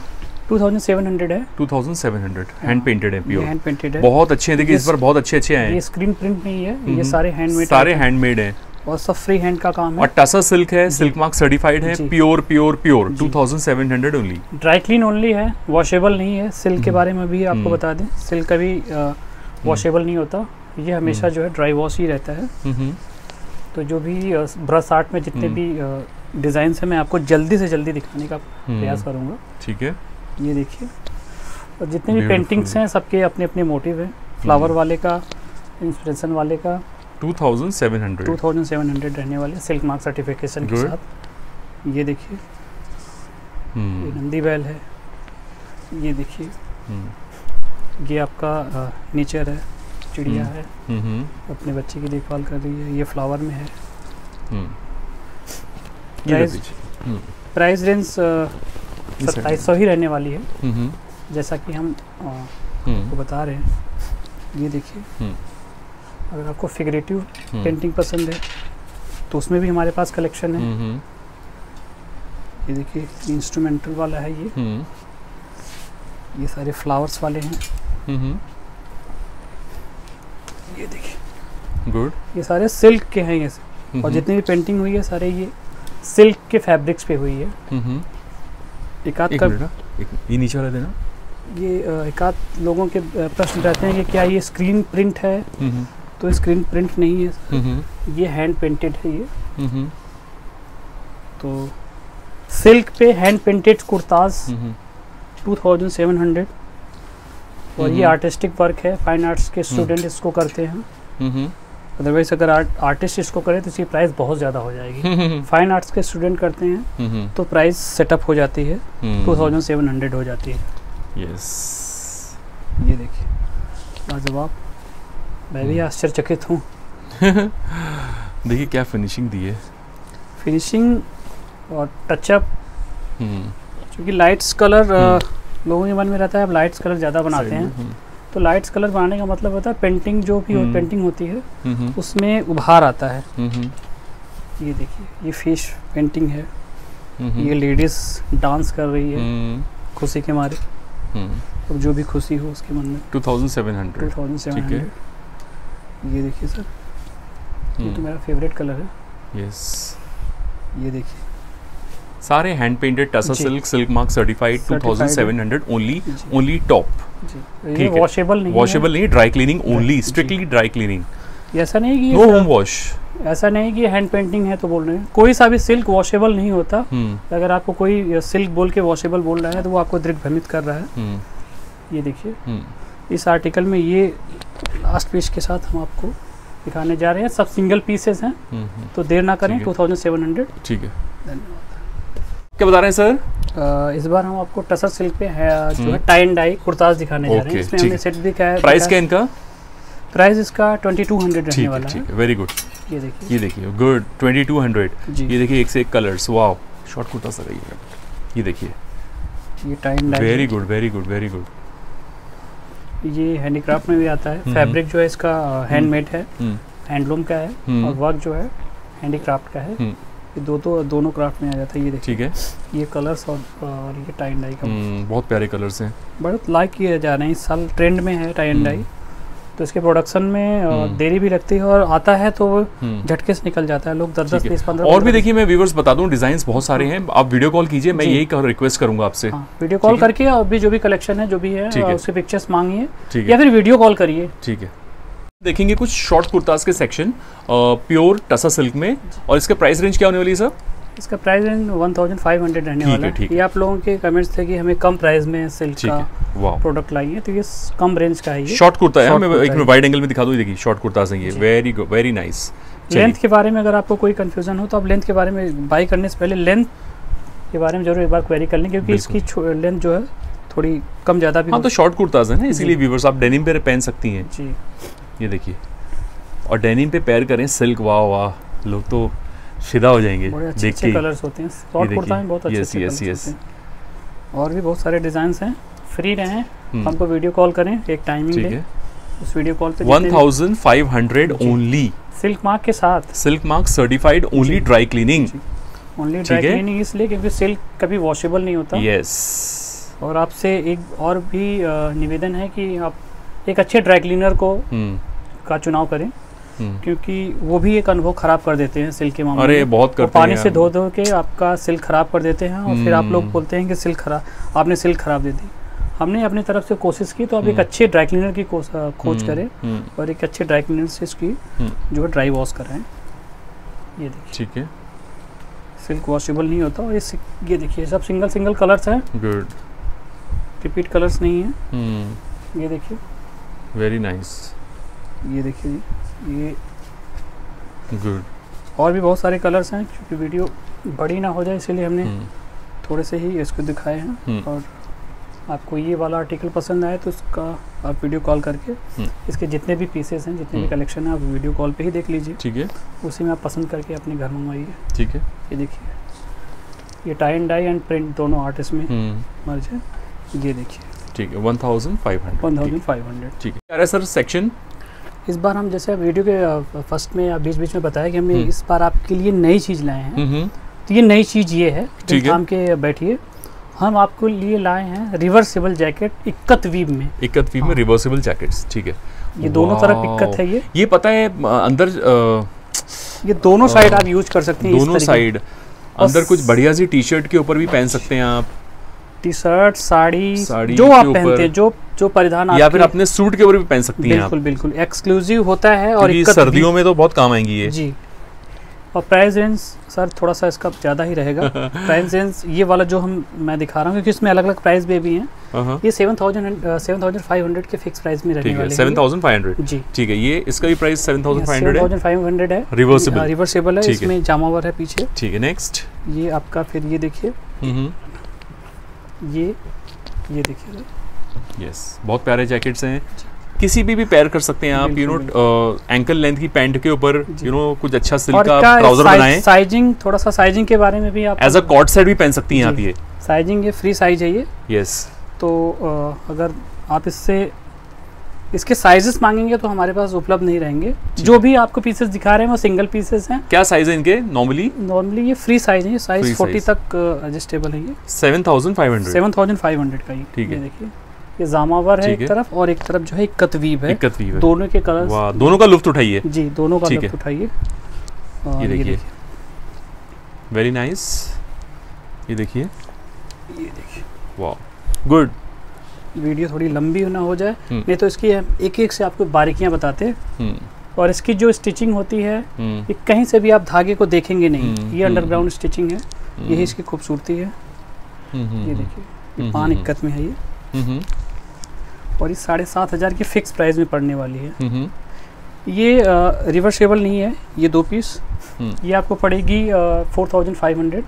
टू थाउजेंड सेवन हंड्रेड है। Two thousand seven hundred hand painted है, प्योर हैंड पेंटेड है, बहुत अच्छे हैं। देखिए इस बार बहुत अच्छे अच्छे हैं। ये स्क्रीन प्रिंट में ही है, ये सारे हैंडमेड, सारे हैंडमेड हैं और सब फ्री हैंड का काम है। और टसर सिल्क है, सिल्क मार्क सर्टिफाइड है, pure pure pure two thousand seven hundred only. Dry clean only है, वॉशेबल नहीं है। सिल्क के बारे में भी आपको बता दें, सिल्क कभी वॉशेबल नहीं होता, ये हमेशा जो है ड्राई वॉश ही रहता है। तो जो भी ब्रश आर्ट में जितने भी डिज़ाइन है मैं आपको जल्दी से जल्दी दिखाने का प्रयास करूँगा। ठीक है, ये देखिए। और जितने भी पेंटिंग्स हैं सबके अपने अपने मोटिव हैं, फ्लावर वाले का, इंस्पिरेशन वाले का। Two thousand seven hundred two thousand seven hundred रहने वाले सिल्क मार्क सर्टिफिकेशन के साथ। ये देखिए नंदी बैल है, ये देखिए ये आपका नेचर है, चिड़िया है अपने बच्चे की देखभाल कर रही है। ये फ्लावर में है। प्राइस रेंज सत्ताईस सौ ही रहने वाली है, जैसा कि हम आपको बता रहे हैं। ये देखिए, अगर आपको फिगरेटिव पेंटिंग पसंद है तो उसमें भी हमारे पास कलेक्शन है। ये देखिए इंस्ट्रूमेंटल वाला है, ये ये सारे फ्लावर्स वाले हैं। ये देखिए गुड, ये सारे सिल्क के हैं। ये और जितनी भी पेंटिंग हुई है सारे ये सिल्क के फैब्रिक्स पे हुई है। एकात का ये नीचे वाला देना। ये एकात लोगों के प्रश्न रहते हैं कि क्या ये स्क्रीन प्रिंट है, तो स्क्रीन प्रिंट नहीं है, ये हैंड पेंटेड है। ये तो सिल्क पे hand painted kurtas two thousand seven hundred. और ये आर्टिस्टिक वर्क है, फाइन आर्ट्स के स्टूडेंट इसको करते हैं, अदरवाइज अगर आर्ट आर्टिस्ट इसको करे तो इसकी प्राइस बहुत ज़्यादा हो जाएगी। फाइन आर्ट्स के स्टूडेंट करते हैं तो प्राइस सेटअप हो जाती है, टू थाउजेंड सेवन हंड्रेड हो जाती है। यस, ये देखिए लाजवाब, मैं भी आश्चर्यचकित हूँ। देखिए क्या फिनिशिंग दी है, फिनिशिंग और टचअप, क्योंकि लाइट्स कलर लोगों के मन में रहता है अब लाइट्स कलर ज़्यादा बनाते हैं, तो लाइट्स कलर बनाने का मतलब होता है पेंटिंग जो भी हो, पेंटिंग होती है उसमें उभार आता है। ये देखिए ये फिश पेंटिंग है, ये लेडीज डांस कर रही है खुशी के मारे, अब जो भी खुशी हो उसके मन में। Two thousand seven hundred two thousand seven hundred. ये देखिए सर, ये तो मेरा फेवरेट कलर है। यस, ये देखिए सारे hand painted tussar silk, silk mark certified, two thousand seven hundred only, only top. ये वॉशेबल नहीं, वॉशेबल नहीं, dry cleaning only, strictly dry cleaning. ऐसा नहीं कि नो होम वॉश, ऐसा नहीं कि हैंड पेंटिंग है तो बोल रहे हैं। कोई सा भी सिल्क वॉशेबल नहीं होता, अगर आपको कोई सिल्क बोल के वॉशेबल बोल रहा है तो वो आपको दृढ़ भ्रमित कर रहा है। ये देखिए इस आर्टिकल में ये लास्ट पीस के साथ हम आपको दिखाने जा रहे हैं, सब सिंगल पीसेस हैं, तो देर ना करें, टू थाउजेंड सेवन हंड्रेड। ठीक है, धन्यवाद। क्या बता रहे हैं सर? uh, इस बार हम आपको टसर सिल्क पे है जो है टाई एंड डाई कुर्ताज दिखाने okay, जा रहे हैं। इसमें हमने सेट भी क्या है, प्राइस क्या इनका? प्राइस इसका ट्वेंटी टू हंड्रेड रहने वाला है। वेरी गुड, ये देखिए, ये देखिए गुड ट्वेंटी टू हंड्रेड। ये देखिए एक से एक colours, wow short kurta sir. ये ये देखिए ये tie and dye, very good very good very good. ये हैंडीक्राफ्ट में भी आता है, फैब्रिक जो है इसका हैंडमेड है, हैंडलूम का है, और वर्क जो है हैंडीक्राफ्ट का है। दो तो दोनों क्राफ्ट में आ जाता है। ये देखिए, ठीक है, ये कलर्स और, और ये टाई एंड डाई का बहुत प्यारे कलर्स हैं, बहुत लाइक किए जा रहे हैं, इस साल ट्रेंड में है टाई एंड डाई। तो इसके प्रोडक्शन में देरी भी लगती है और आता है तो झटके से निकल जाता है, लोग दस दस बीस पंद्रह। और भी देखिए मैं व्यूवर्स बता दूं, डिजाइन बहुत सारे हैं, आप वीडियो कॉल कीजिए, मैं यही रिक्वेस्ट करूंगा आपसे, वीडियो कॉल करके और भी जो भी कलेक्शन है जो भी है उसके पिक्चर्स मांगिए या फिर वीडियो कॉल करिए। ठीक है, देखेंगे कुछ शॉर्ट कुर्ताज के सेक्शन प्योर टसा सिल्क में। और इसका प्राइस रेंज क्या होने वाली है सर? इसका price range one thousand five hundred रहने वाला है। ये आप लोगों के कमेंट्स थे कि हमें कम प्राइस में सिल्क का प्रोडक्ट लाइए, तो ये कम रेंज का है। शॉर्ट कुर्ता है, मैं एक वाइड एंगल में दिखा दूं। देखिए शॉर्ट कुर्ताज हैं ये, very good very nice. Length के बारे में अगर आपको कोई कंफ्यूजन हो तो आप लेंथ के बारे में बाई करने से पहले लेंथ के बारे में जरूर एक बार क्वेरी कर लें, क्योंकि इसकी लेंथ जो है थोड़ी कम ज़्यादा भी। हाँ तो शॉर्ट कुर्ताज़ है ना, इसीलिए व्यूअर्स आप डेनिम पे पहन सकती हैं जी। ये देखिए, और डेनिम पे पेयर करें सिल्क, वाह वाह, लोग तो फिदा हो जाएंगे। अच्छे अच्छे कलर्स होते हैं शॉर्ट कुर्ता में, बहुत अच्छे अच्छे कलर्स हैं। और भी बहुत सारे डिज़ाइंस हैं। फ्री रहें, हमको वीडियो कॉल करें, एक टाइमिंग दें उस वीडियो कॉल पे। पंद्रह सौ ओनली सिल्क मार्क के साथ, silk mark certified only dry cleaning. Only dry cleaning इसलिए क्योंकि सिल्क कभी वॉशेबल नहीं होता। Yes yes. और आपसे एक और भी निवेदन है कि आप एक अच्छे ड्राई क्लीनर को hmm. का चुनाव करें hmm. क्योंकि वो भी एक अनुभव खराब कर देते हैं सिल्क के मामले। अरे बहुत करते हैं, पानी से धो धो के आपका सिल्क खराब कर देते हैं और hmm. फिर आप लोग बोलते हैं कि सिल्क खराब, आपने सिल्क खराब दे दी। हमने अपनी तरफ से कोशिश की, तो आप एक अच्छे ड्राई क्लीनर की खोज करें और एक अच्छे ड्राई क्लीनर से इसकी जो है ड्राई वॉश कराएं। ये देखिए ठीक है, सिल्क वॉशेबल नहीं होता। और ये ये देखिए सब सिंगल सिंगल कलर्स हैं, गुड, रिपीट कलर्स नहीं है। ये देखिए वेरी नाइस, ये देखिए ये गुड। और भी बहुत सारे कलर्स हैं, क्योंकि वीडियो बड़ी ना हो जाए इसीलिए हमने थोड़े से ही इसको दिखाए हैं। और आपको ये वाला आर्टिकल पसंद आए तो उसका आप वीडियो कॉल करके इसके जितने भी पीसेस हैं, जितने भी कलेक्शन है, आप वीडियो कॉल पे ही देख लीजिए ठीक है। उसी में आप पसंद करके अपने घर मंगवाइए ठीक है। ये देखिए ये tie and dye and print दोनों आर्ट इसमें मर्ज है। ये देखिए ठीक है, one thousand five hundred one thousand five hundred ठीक है। अरे सर सेक्शन इस बार हम जैसे वीडियो के फर्स्ट में या बीच बीच में बताया कि हमने इस बार आपके लिए नई चीज़ लाए हैं, तो ये नई चीज़ ये है काम के बैठिए, हम आपको लिए लाए हैं रिवर्सिबल जैकेट इकत वीव में। इकत वीव हाँ। में रिवर्सिबल जैकेट्स ठीक है। ये दोनों तरफ इकत है, ये ये पता है अंदर आ, ये दोनों साइड आप यूज कर सकते हैं, दोनों साइड। अंदर कुछ बढ़िया सी टी शर्ट के ऊपर भी पहन सकते हैं आप, टी शर्ट साड़ी जो आप पहनते हैं, जो जो परिधान, या फिर अपने सूट के ऊपर भी पहन सकती हैं। बिल्कुल बिल्कुल एक्सक्लूसिव होता है और सर्दियों में तो बहुत काम आएंगी ये जी। और प्राइस रेंज सर थोड़ा सा इसका ज़्यादा ही रहेगा प्राइस रेंज। ये वाला जो हम मैं दिखा रहा हूँ क्योंकि इसमें अलग अलग प्राइस भी भी हैं, ये seven thousand seven thousand five hundred के फिक्स प्राइस में रहने वाले हैं। सेवन थाउजेंड फाइव हंड्रेड जी ठीक है। ये इसका भी price seven thousand five hundred thousand five hundred है, रिवर्सेबल रिवर्सेबल है, इसमें जामावर है पीछे ठीक है। नेक्स्ट ये आपका फिर ये देखिए ये ये देखिए यस, बहुत प्यारे जैकेट्स हैं, किसी भी भी पैर कर सकते हैं आप, यू नो एंकल लेंथ की पैंट के ऊपर यू नो कुछ अच्छा सिल्क का ट्राउजर बनाएं। साइजिंग थोड़ा सा साइजिंग के बारे में भी आप एज अ कॉट सेट भी पहन सकती हैं आप। ये साइजिंग ये फ्री साइज है ये यस। तो आ, अगर आप इससे इसके साइजेस मांगेंगे तो हमारे पास उपलब्ध नहीं रहेंगे। जो भी आपको पीसेस दिखा रहे हैं वो सिंगल पीसेस हैं। क्या साइज है इनके नॉर्मली? नॉर्मली ये फ्री साइज है, साइज फोर्टी तक एडजस्टेबल है। ये seven thousand five hundred seven thousand five hundred का ये ठीक है। देखिए ये जामावर है एक तरफ और एक तरफ जो है इकत वीव है, है। दोनों के कलर्स, वाह, दोनों का लुफ्त उठाइए जी, दोनों का लुफ्त उठाइए। ये देखिए वेरी नाइस, ये देखिए ये देखिए वाह गुड। वीडियो थोड़ी लंबी ना हो जाए, नहीं तो इसकी एक एक से आपको बारीकियां बताते। और इसकी जो स्टिचिंग होती है ये कहीं से भी आप धागे को देखेंगे नहीं, ये अंडरग्राउंड स्टिचिंग है, यही इसकी खूबसूरती है। ये देखिए पान इकत में है ये, और ये साढ़े सात हज़ार की फिक्स प्राइस में पड़ने वाली है। ये रिवर्सेबल नहीं है, ये दो पीस, ये आपको पड़ेगी फोर थाउजेंड फाइव हंड्रेड,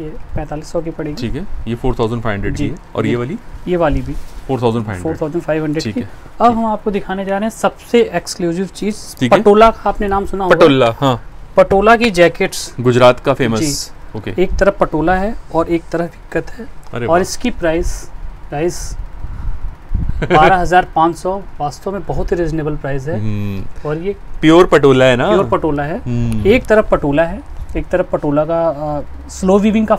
ये पैंतालीस सौ की पड़ेगी ठीक है। ये फोर थाउजेंड फाइव हंड्रेड की, और ये वाली ये वाली भी four thousand five four thousand five hundred ठीक है। अब हम आपको दिखाने जा रहे हैं सबसे एक्सक्लूसिव चीज़, पटोला का आपने नाम सुना होगा, पटोला हाँ, पटोला की जैकेट्स गुजरात का फेमस। ओके, एक तरफ पटोला है और एक तरफ इकत है, और इसकी प्राइस प्राइस बारह हज़ार पाँच सौ वास्तव में बहुत ही रिजनेबल प्राइस है। और ये प्योर पटोला है ना, प्योर पटोला है। एक तरफ पटोला है, एक तरफ पटोला का आ, स्लो वीविंग का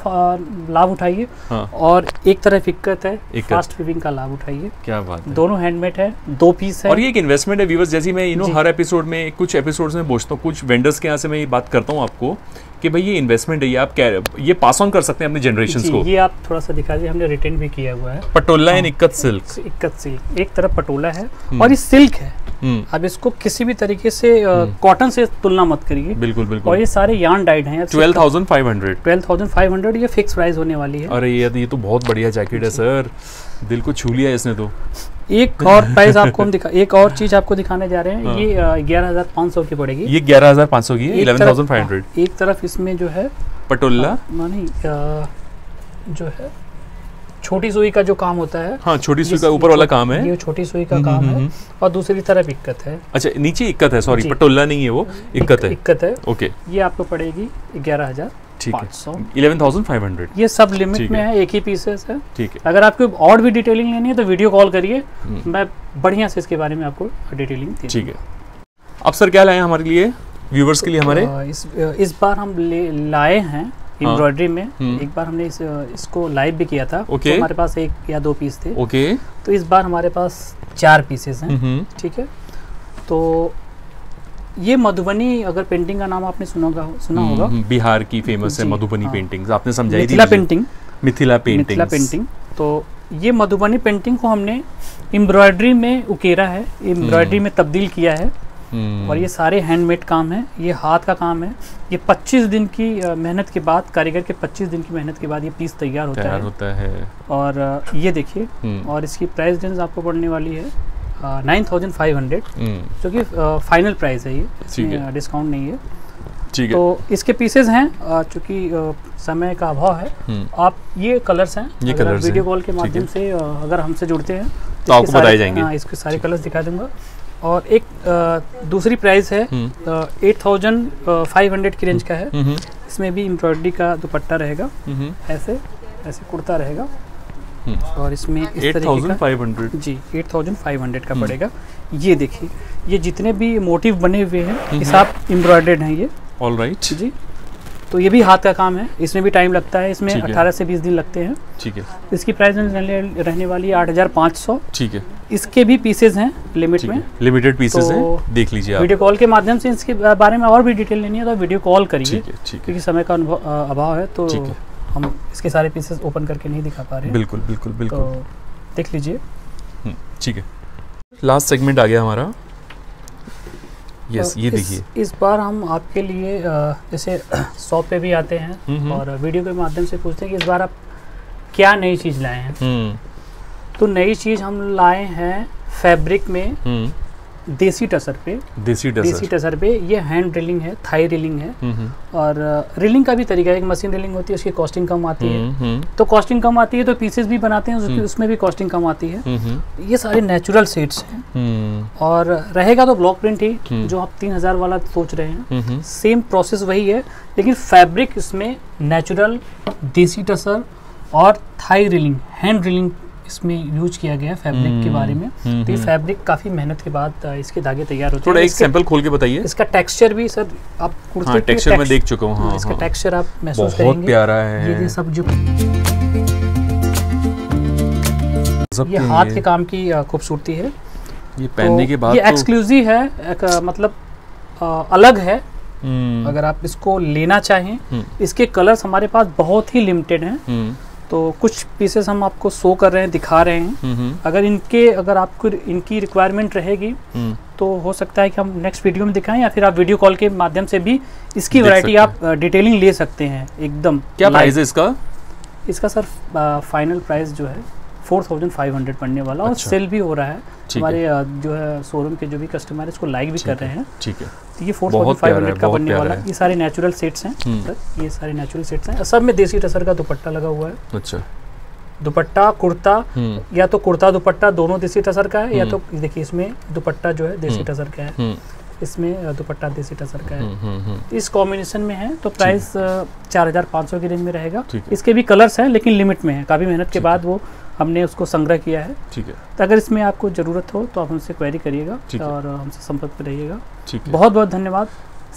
लाभ उठाइए हाँ। और एक तरफ इकत है, फास्ट वीविंग का लाभ उठाइए। क्या बात है, दोनों हैंडमेड है, दो पीस है। और ये एक इन्वेस्टमेंट है व्यूअर्स, जैसी मैं यू नो हर एपिसोड में कुछ एपिसोड्स में पूछता हूँ, कुछ वेंडर्स के यहाँ से मैं ये बात करता हूँ आपको कि भाई ये इन्वेस्टमेंट है, ये आप कैर ये पास ऑन कर सकते हैं अपने जनरेशंस को। ये आप थोड़ा सा दिखा दीजिए, हमने रिटर्न भी किया हुआ है। Patola and ikat silk, ikat silk, एक तरफ पटोला है और ये सिल्क है। अब इसको किसी भी तरीके से कॉटन से तुलना मत करिए, बिल्कुल बिल्कुल। और ये सारे यार्न डाइड हैं। Twelve thousand five hundred twelve thousand five hundred ये फिक्स प्राइस होने वाली है। अरे ये ये तो बहुत बढ़िया जैकेट है सर, दिल को छू लिया इसने तो। एक और प्राइस आपको हम दिखा एक और चीज आपको दिखाने जा रहे हैं हाँ। ये ग्यारह हजार पाँच सौ की पड़ेगी, ये ग्यारह हजार पाँच सौ की है, इलेवन थाउजेंड फाइव हंड्रेड। एक तरफ इसमें जो है पटोला मानी जो है छोटी सुई का जो काम होता है, हाँ, छोटी सुई का ऊपर वाला काम है, ये छोटी सुई का काम है। और दूसरी तरफ इक्कत है, अच्छा नीचे इक्कत है, सॉरी पटोला नहीं है वो, इक्कत है, इक्कत है। ओके, ये आपको पड़ेगी ग्यारह हजार पाँच सौ, इलेवन थाउजेंड फाइव हंड्रेड, ये सब लिमिट में है, एक ही पीसेस है। ठीक है, अगर आपको और भी डिटेलिंग लेनी है तो वीडियो कॉल करिए, मैं बढ़िया से इसके बारे में आपको डिटेलिंग। ठीक है, अब सर क्या लाए हमारे लिए, व्यूवर्स के लिए हमारे? इस इस बार हम लाए हैं एम्ब्रॉयडरी में, एक बार हमने इस, इसको लाइव भी किया था, okay. तो हमारे पास एक या दो पीस थे, okay. तो इस बार हमारे पास चार पीसेस हैं। ठीक है, तो ये मधुबनी, अगर पेंटिंग का नाम आपने सुना होगा, सुना होगा, बिहार की फेमस है मधुबनी पेंटिंग्स, आपने समझाई थी, मिथिला पेंटिंग, मिथिला पेंटिंग। तो ये मधुबनी पेंटिंग को हमने एम्ब्रॉयडरी में उकेरा है, एम्ब्रॉयडरी में तब्दील किया है, और ये सारे हैंडमेड काम है, ये हाथ का काम है। ये पच्चीस दिन की मेहनत के बाद, कारीगर के पच्चीस दिन की मेहनत के बाद ये पीस तैयार होता, तैयार है, होता है। और ये देखिए, और इसकी प्राइस रेंज आपको पड़ने वाली है नाइन थाउजेंड फाइव हंड्रेड, जो कि फाइनल प्राइस है, ये इसमें डिस्काउंट नहीं है। ठीक है, तो इसके पीसेज हैं, चूँकि समय का अभाव है, आप ये कलर्स हैं, ये कलर्स वीडियो कॉल के माध्यम से अगर हमसे जुड़ते हैं तो आपको बताए जाएंगे, इसके सारे कलर्स दिखा दूंगा। और एक आ, दूसरी प्राइस है एट थाउजेंड फाइव हंड्रेड की रेंज का है, इसमें भी एम्ब्रॉयडरी का दुपट्टा रहेगा, ऐसे ऐसे कुर्ता रहेगा, और इसमें इस एट थाउजेंड फाइव हंड्रेड जी एट थाउजेंड फाइव हंड्रेड का पड़ेगा। ये देखिए, ये जितने भी मोटिव बने हुए हैं ये सब एम्ब्रॉयडर्ड हैं, ये ऑल राइट right. जी, तो ये भी हाथ का काम है, इसमें भी टाइम लगता है, इसमें अठारह से बीस दिन लगते हैं। ठीक है, इसकी प्राइस रहने वाली है आठ हजार पाँच सौ। ठीक है, इसके भी पीसेज हैं लिमिट में, लिमिटेड पीसेज हैं, देख लीजिए आप। वीडियो कॉल के माध्यम से इसके बारे में और भी डिटेल लेनी है तो वीडियो कॉल करिए, क्योंकि समय का अभाव है तो हम इसके सारे पीसेज ओपन करके नहीं दिखा पा रहे, बिल्कुल बिल्कुल बिल्कुल, देख लीजिए। ठीक है, लास्ट सेगमेंट आ गया हमारा। यस, ये देखिए, इस बार हम आपके लिए जैसे शॉप पे भी आते हैं और वीडियो के माध्यम से पूछते हैं कि इस बार आप क्या नई चीज़ लाए हैं, तो नई चीज़ हम लाए हैं फैब्रिक में देसी टसर पे, देसी टसर, देसी टसर पे ये हैंड रिलिंग है, थाई रिलिंग है, और रिलिंग का भी तरीका है, एक मशीन रिलिंग होती है, उसकी कॉस्टिंग कम आती है, तो कॉस्टिंग कम आती है तो पीसेस भी बनाते हैं, उसमें भी कॉस्टिंग कम आती है। ये सारे नेचुरल सीड्स हैं, और रहेगा तो ब्लॉक प्रिंट ही, जो आप तीन हजार वाला सोच रहे हैं, सेम प्रोसेस वही है, लेकिन फैब्रिक इसमें नेचुरल देसी टसर और थाई रिलिंग, हैंड रिलिंग इसमें यूज किया गया है फैब्रिक के बारे में। तो ये फैब्रिक काफी मेहनत के बाद इसके धागे तैयार होते हैं। थोड़ा एक सैंपल खोल के बताइए। इसका टेक्सचर भी सर आप कुर्ते के टेक्सचर में देख चुका हूं, हां इसका टेक्सचर आप महसूस करेंगे, बहुत प्यारा है। ये सब जो ये हाथ के काम की खूबसूरती है, ये पहनने के बाद ये एक्सक्लूसिव है, मतलब अलग है। अगर आप इसको लेना चाहें, इसके कलर्स हमारे पास बहुत ही लिमिटेड हैं, तो कुछ पीसेस हम आपको शो कर रहे हैं, दिखा रहे हैं। अगर इनके अगर आपको इनकी रिक्वायरमेंट रहेगी तो हो सकता है कि हम नेक्स्ट वीडियो में दिखाएं, या फिर आप वीडियो कॉल के माध्यम से भी इसकी वैरायटी आप डिटेलिंग ले सकते हैं एकदम। क्या प्राइस है इसका? इसका सर फाइनल प्राइस जो है फोर थाउजेंड फाइव हंड्रेड पड़ने वाला, और सेल भी हो रहा है, हमारे जो है शोरूम के जो भी कस्टमर है इसको लाइक भी कर रहे हैं। ठीक है, तो ये फोर थाउजेंड फाइव हंड्रेड का बनने वाला। ये सारे नेचुरल सेट्स हैं सर, ये सारे नेचुरल सेट्स हैं, सब में देसी टसर का दुपट्टा लगा हुआ है। अच्छा, दुपट्टा कुर्ता, या तो कुर्ता दुपट्टा दोनों देसी टसर का है, या तो देखिए इसमें दुपट्टा जो है देसी टसर का है, इसमें दुपट्टा देसी टसर का है, इस कॉम्बिनेशन में है। तो प्राइस चार हजार पाँच सौ की रेंज में रहेगा। इसके भी कलर्स हैं, लेकिन लिमिट में है, काफी मेहनत के बाद वो हमने उसको संग्रह किया है। ठीक है, तो अगर इसमें आपको जरूरत हो तो आप हमसे क्वेरी करिएगा और हमसे संपर्क में रहिएगा। बहुत बहुत धन्यवाद,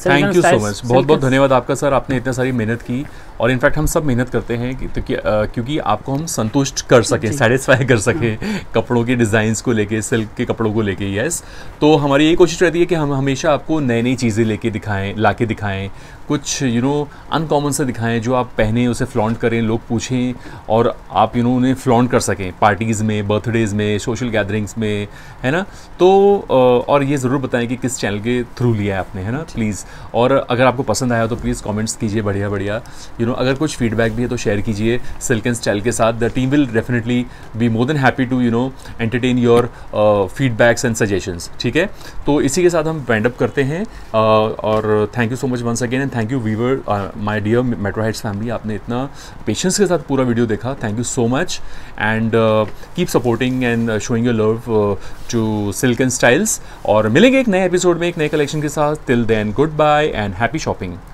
थैंक यू सो मच, बहुत बहुत धन्यवाद आपका सर, आपने इतनी सारी मेहनत की, और इनफैक्ट हम सब मेहनत करते हैं कि, तो कि, आ, क्योंकि आपको हम संतुष्ट कर सकें, सेटिस्फाई कर सकें कपड़ों के डिज़ाइंस को लेके, सिल्क के कपड़ों को लेके। यस, तो हमारी ये कोशिश रहती है कि हम हमेशा आपको नई नई चीज़ें लेके दिखाएं, लाके दिखाएं, कुछ यू नो अनकॉमन से दिखाएं, जो आप पहने उसे फ्लॉन्ट करें, लोग पूछें और आप यू नो उन्हें फ्लॉन्ट कर सकें पार्टीज़ में, बर्थडेज़ में, सोशल गैदरिंग्स में, है ना। तो और ये ज़रूर बताएं कि किस चैनल के थ्रू लिया है आपने, है ना, प्लीज़ प्लेस। और अगर आपको पसंद आया तो प्लीज़ कमेंट्स कीजिए बढ़िया बढ़िया, यू नो अगर कुछ फीडबैक भी है तो शेयर कीजिए सिल्क एंड स्टाइल के साथ। The team will definitely be more than happy to you know entertain your feedbacks and suggestions. ठीक है, तो इसी के साथ हम वाइंड अप करते हैं uh, और thank you so much once again and thank you viewer, my dear Metro Heights family, आपने इतना पेशेंस के साथ पूरा वीडियो देखा, thank you so much and keep supporting and showing your love to Silk and Styles. और मिलेंगे एक नए एपिसोड में एक नए कलेक्शन के साथ। Till then goodbye and happy shopping.